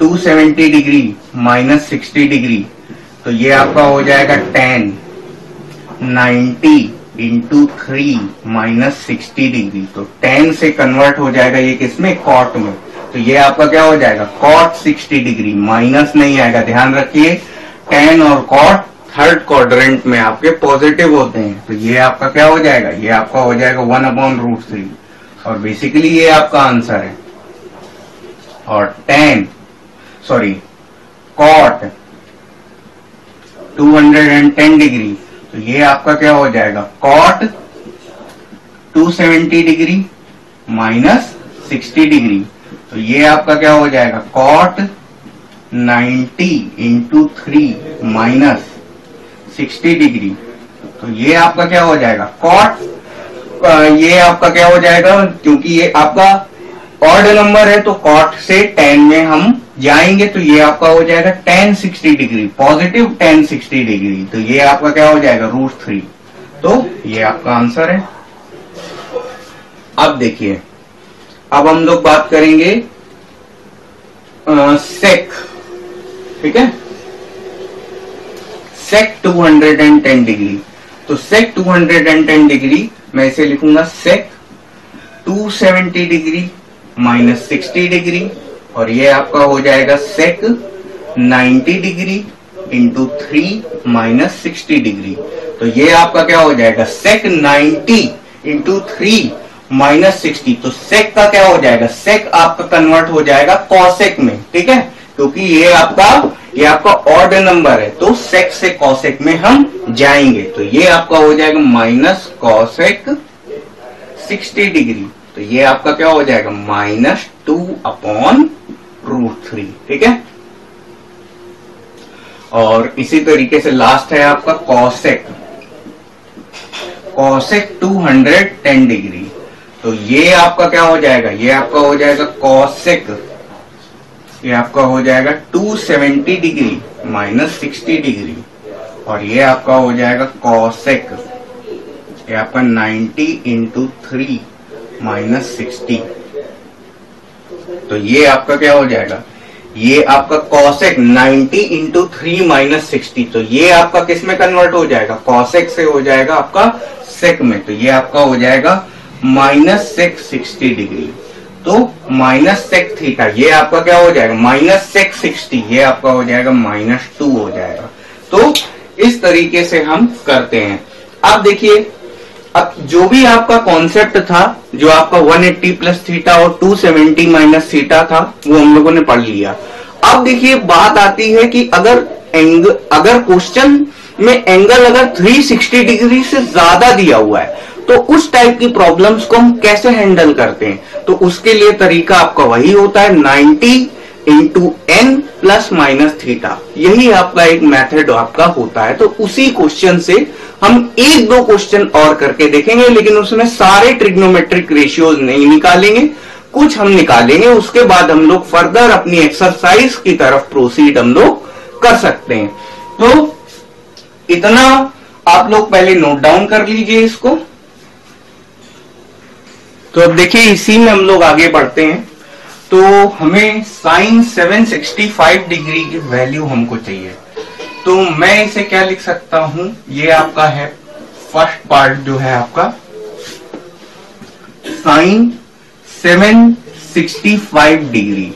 two seventy degree minus sixty degree, तो ये आपका हो जाएगा tan, ninety into three minus sixty degree, तो टेन से कन्वर्ट हो जाएगा ये किसमें, कॉट में। तो ये आपका क्या हो जाएगा, कॉट सिक्सटी डिग्री, माइनस नहीं आएगा। ध्यान रखिए टेन और कॉट थर्ड क्वाड्रेंट में आपके पॉजिटिव होते हैं। तो ये आपका क्या हो जाएगा, ये आपका हो जाएगा वन अपॉन रूट थ्री, और बेसिकली ये आपका आंसर है। और tan sorry cot two hundred and ten degree, तो ये आपका क्या हो जाएगा, cot two seventy degree minus sixty degree, तो ये आपका क्या हो जाएगा, cot ninety into three minus sixty degree, तो ये आपका क्या हो जाएगा, कॉट ये आपका क्या हो जाएगा, क्योंकि ये आपका ऑड नंबर है तो कॉट से टेन में हम जाएंगे, तो ये आपका हो जाएगा tan sixty degree, positive tan sixty degree, तो ये आपका क्या हो जाएगा, रूट थ्री। तो ये आपका आंसर है। अब देखिए, अब हम लोग बात करेंगे सेक, ठीक है, sec two hundred and ten degree. तो sec two hundred and ten degree मैं इसे लिखूंगा sec two seventy degree minus sixty degree, और ये आपका हो जाएगा sec ninety degree into three minus sixty degree, तो ये आपका क्या हो जाएगा, sec ninety into three minus sixty, तो सेक का क्या हो जाएगा, सेक आपका कन्वर्ट हो जाएगा कॉसेक में, ठीक है, क्योंकि ये आपका ये आपका ऑड नंबर है, तो सेक से कॉसेक में हम जाएंगे। तो ये आपका हो जाएगा माइनस कॉसेक सिक्सटी डिग्री, तो ये आपका क्या हो जाएगा, minus two upon root three, ठीक है। और इसी तरीके से लास्ट है आपका cosec, cosec two hundred ten degree, तो ये आपका क्या हो जाएगा, ये आपका हो जाएगा कॉसेक, ये आपका हो जाएगा two seventy degree minus sixty degree, और ये आपका हो जाएगा कॉसेक, ये आपका ninety into three minus sixty, तो ये आपका क्या हो जाएगा, ये आपका cosec ninety into three minus sixty, तो ये आपका किस में कन्वर्ट हो जाएगा, कॉसेक से हो जाएगा आपका सेक में, तो ये आपका हो जाएगा माइनस सेक सिक्सटी डिग्री, तो माइनस सेक थीटा, ये आपका क्या हो जाएगा, माइनस सेक सिक्सटी, ये आपका हो जाएगा माइनस टू हो जाएगा। तो इस तरीके से हम करते हैं। अब देखिए, अब जो भी आपका कॉन्सेप्ट था, जो आपका वन एटी प्लस थीटा और टू सेवेंटी माइनस थीटा था, वो हम लोगों ने पढ़ लिया। अब देखिए बात आती है कि अगर एंग, अगर क्वेश्चन में एंगल अगर थ्री सिक्सटी डिग्री से ज्यादा दिया हुआ है, तो उस टाइप की प्रॉब्लम्स को हम कैसे हैंडल करते हैं, तो उसके लिए तरीका आपका वही होता है, ninety into n plus minus theta, यही आपका एक मेथड आपका होता है। तो उसी क्वेश्चन से हम एक दो क्वेश्चन और करके देखेंगे, लेकिन उसमें सारे ट्रिग्नोमेट्रिक रेशियोज नहीं निकालेंगे, कुछ हम निकालेंगे, उसके बाद हम लोग फर्दर अपनी एक्सरसाइज की तरफ प्रोसीड हम लोग कर सकते हैं। तो इतना आप लोग पहले नोट डाउन कर लीजिए इसको। तो अब देखिए, इसी में हम लोग आगे बढ़ते हैं। तो हमें sine seven sixty five degree की वैल्यू हमको चाहिए, तो मैं इसे क्या लिख सकता हूं, ये आपका है फर्स्ट पार्ट जो है आपका sine seven sixty five degree.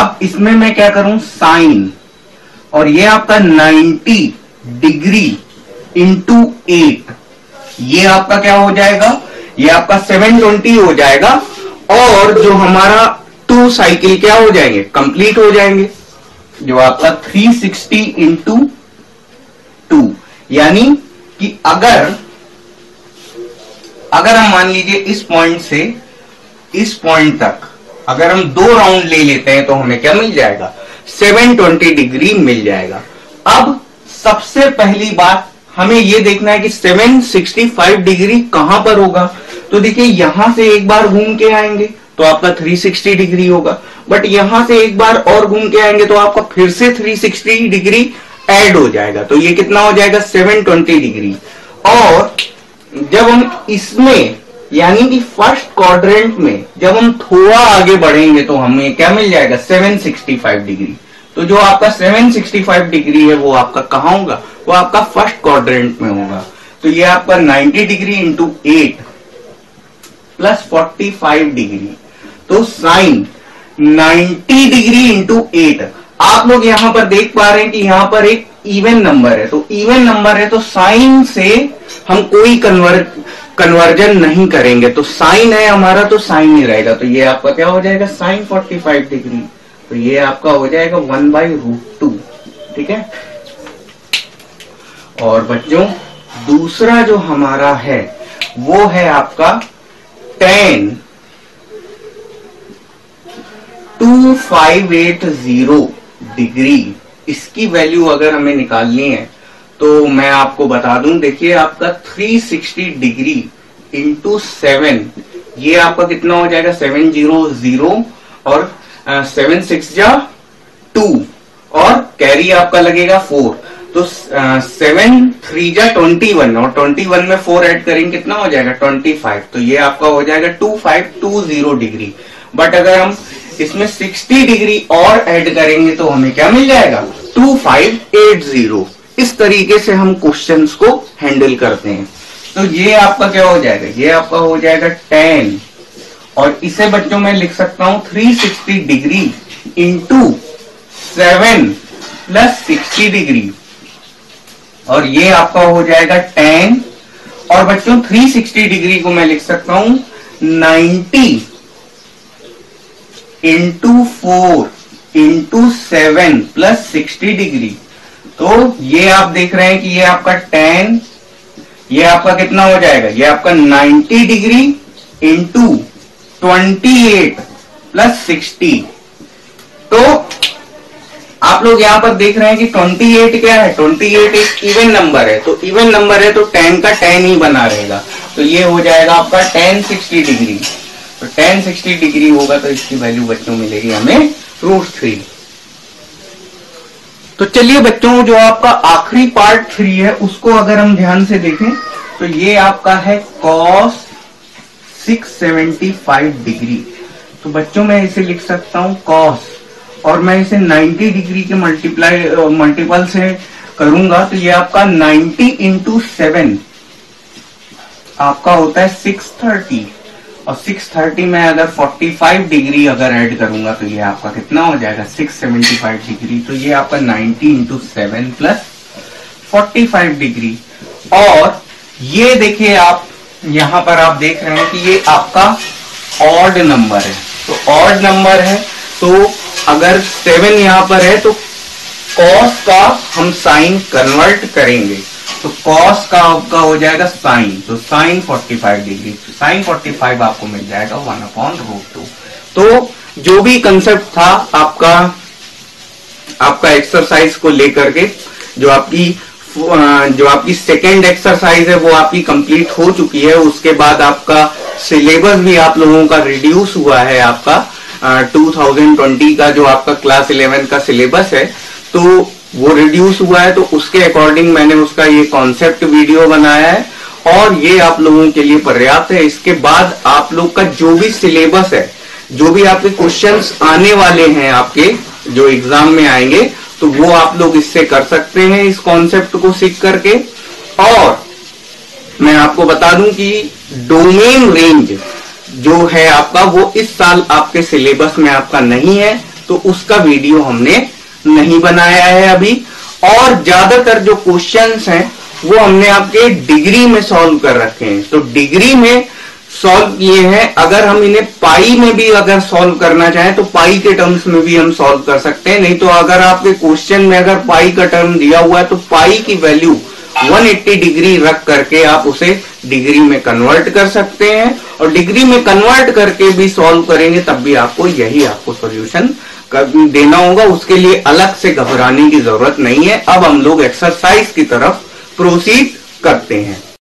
अब इसमें मैं क्या करूं, साइन, और ये आपका नाइन्टी डिग्री इंटू एट, ये आपका क्या हो जाएगा, ये आपका सेवन ट्वेंटी हो जाएगा, और जो हमारा टू साइकिल क्या हो जाएंगे, कंप्लीट हो जाएंगे, जो आपका थ्री सिक्सटी इंटू टू, यानी कि अगर अगर हम मान लीजिए इस पॉइंट से इस पॉइंट तक अगर हम दो राउंड ले लेते हैं, तो हमें क्या मिल जाएगा, सेवन ट्वेंटी डिग्री मिल जाएगा। अब सबसे पहली बात हमें यह देखना है कि सेवन सिक्सटी फाइव डिग्री कहां पर होगा, तो देखिए यहां से एक बार घूम के आएंगे तो आपका थ्री सिक्सटी डिग्री होगा, बट यहां से एक बार और घूम के आएंगे तो आपका फिर से थ्री सिक्सटी डिग्री ऐड हो जाएगा, तो ये कितना हो जाएगा, सेवन ट्वेंटी डिग्री। और जब हम इसमें यानी कि फर्स्ट क्वाड्रेंट में जब हम थोड़ा आगे बढ़ेंगे तो हमें क्या मिल जाएगा, सेवन सिक्स्टी फाइव डिग्री। तो जो आपका सेवन सिक्स्टी फाइव डिग्री है वो आपका कहाँ होगा, वो आपका फर्स्ट क्वाड्रेंट में होगा। तो ये आपका ninety degree into eight plus forty five degree, तो sine ninety degree into eight. आप लोग यहां पर देख पा रहे हैं कि यहां पर एक इवन नंबर है, तो इवन नंबर है तो साइन से हम कोई कन्वर्ट कन्वर्जन नहीं करेंगे, तो साइन है हमारा तो साइन ही रहेगा। तो ये आपका क्या हो जाएगा, साइन फोर्टी फाइव डिग्री। तो ये आपका हो जाएगा वन बाई रूट टू, ठीक है। और बच्चों दूसरा जो हमारा है वो है आपका tan two five eight zero degree. इसकी वैल्यू अगर हमें निकालनी है तो मैं आपको बता दूं, देखिए आपका three sixty degree into seven, ये आपका कितना हो जाएगा, सेवन जीरो जीरो और आ, सेवन सिक्स जा टू और कैरी आपका लगेगा फोर, तो आ, सेवन थ्री जा ट्वेंटी वन और ट्वेंटी वन में फोर ऐड करेंगे कितना हो जाएगा, ट्वेंटी फाइव। तो ये आपका हो जाएगा two five two zero degree. But अगर हम इसमें सिक्स्टी डिग्री और ऐड करेंगे तो हमें क्या मिल जाएगा, टू फाइव एट जीरो। इस तरीके से हम क्वेश्चंस को हैंडल करते हैं। तो ये आपका क्या हो जाएगा, ये आपका हो जाएगा टेन और इसे बच्चों में लिख सकता हूं three sixty degree into seven plus sixty degree और ये आपका हो जाएगा टेन। और बच्चों थ्री सिक्स्टी डिग्री को मैं लिख सकता हूं ninety into four into seven plus sixty degree. तो ये आप देख रहे हैं कि ये आपका टेन, ये आपका कितना हो जाएगा, ये आपका ninety degree into twenty eight plus sixty. तो आप लोग यहां पर देख रहे हैं कि ट्वेंटी एट क्या है, ट्वेंटी एट एक इवन नंबर है, तो इवन नंबर है तो टेन का टेन ही बना रहेगा। तो ये हो जाएगा आपका टेन सिक्स्टी डिग्री। तो टेन सिक्स्टी डिग्री होगा तो इसकी वैल्यू बच्चों मिलेगी हमें रूट थ्री। तो चलिए बच्चों जो आपका आखिरी पार्ट थ्री है उसको अगर हम ध्यान से देखें तो ये आपका है cos six seventy five degree. तो बच्चों मैं इसे लिख सकता हूं कॉस और मैं इसे नाइंटी डिग्री के मल्टीप्लाई मल्टीपल से करूंगा, तो ये आपका नाइंटी इंटू सेवन आपका होता है सिक्स थर्टी और सिक्स थर्टी में अगर फोर्टी फाइव डिग्री अगर ऐड करूंगा तो ये आपका कितना हो जाएगा, सिक्स सेवेंटी फाइव डिग्री। तो ये आपका ninety into seven plus forty five degree. और ये देखिए आप यहां पर आप देख रहे हैं कि ये आपका ऑड नंबर है, तो ऑड नंबर है तो अगर सेवन यहां पर है तो कॉस का हम साइन कन्वर्ट करेंगे, तो कॉस का आपका हो जाएगा साइन, तो sine forty five degree. Sine forty five आपको मिल जाएगा वन अपॉन रूट टू। तो जो भी कंसेप्ट था आपका आपका एक्सरसाइज को लेकर के, जो आपकी जो आपकी सेकेंड एक्सरसाइज है वो आपकी कंप्लीट हो चुकी है। उसके बाद आपका सिलेबस भी आप लोगों का रिड्यूस हुआ है, आपका टू थाउजेंड ट्वेंटी का जो आपका क्लास इलेवन का सिलेबस है तो वो रिड्यूस हुआ है, तो उसके अकॉर्डिंग मैंने उसका ये कॉन्सेप्ट वीडियो बनाया है और ये आप लोगों के लिए पर्याप्त है। इसके बाद आप लोग का जो भी सिलेबस है, जो भी आपके क्वेश्चंस आने वाले हैं आपके जो एग्जाम में आएंगे, तो वो आप लोग इससे कर सकते हैं, इस कॉन्सेप्ट को सीख करके। और मैं आपको बता दूं कि डोमेन रेंज जो है आपका वो इस साल आपके सिलेबस में आपका नहीं है, तो उसका वीडियो हमने नहीं बनाया है अभी। और ज्यादातर जो क्वेश्चंस हैं वो हमने आपके डिग्री में सॉल्व कर रखे हैं, तो डिग्री में सॉल्व किए हैं। अगर हम इन्हें पाई में भी अगर सॉल्व करना चाहें तो पाई के टर्म्स में भी हम सॉल्व कर सकते हैं, नहीं तो अगर आपके क्वेश्चन में अगर पाई का टर्म दिया हुआ है तो पाई की वैल्यू वन एट्टी डिग्री रख करके आप उसे डिग्री में कन्वर्ट कर सकते हैं। और डिग्री में कन्वर्ट करके भी सॉल्व करेंगे तब भी आपको यही आपको सोल्यूशन देना होगा, उसके लिए अलग से घबराने की जरूरत नहीं है। अब हम लोग एक्सरसाइज की तरफ प्रोसीड करते हैं।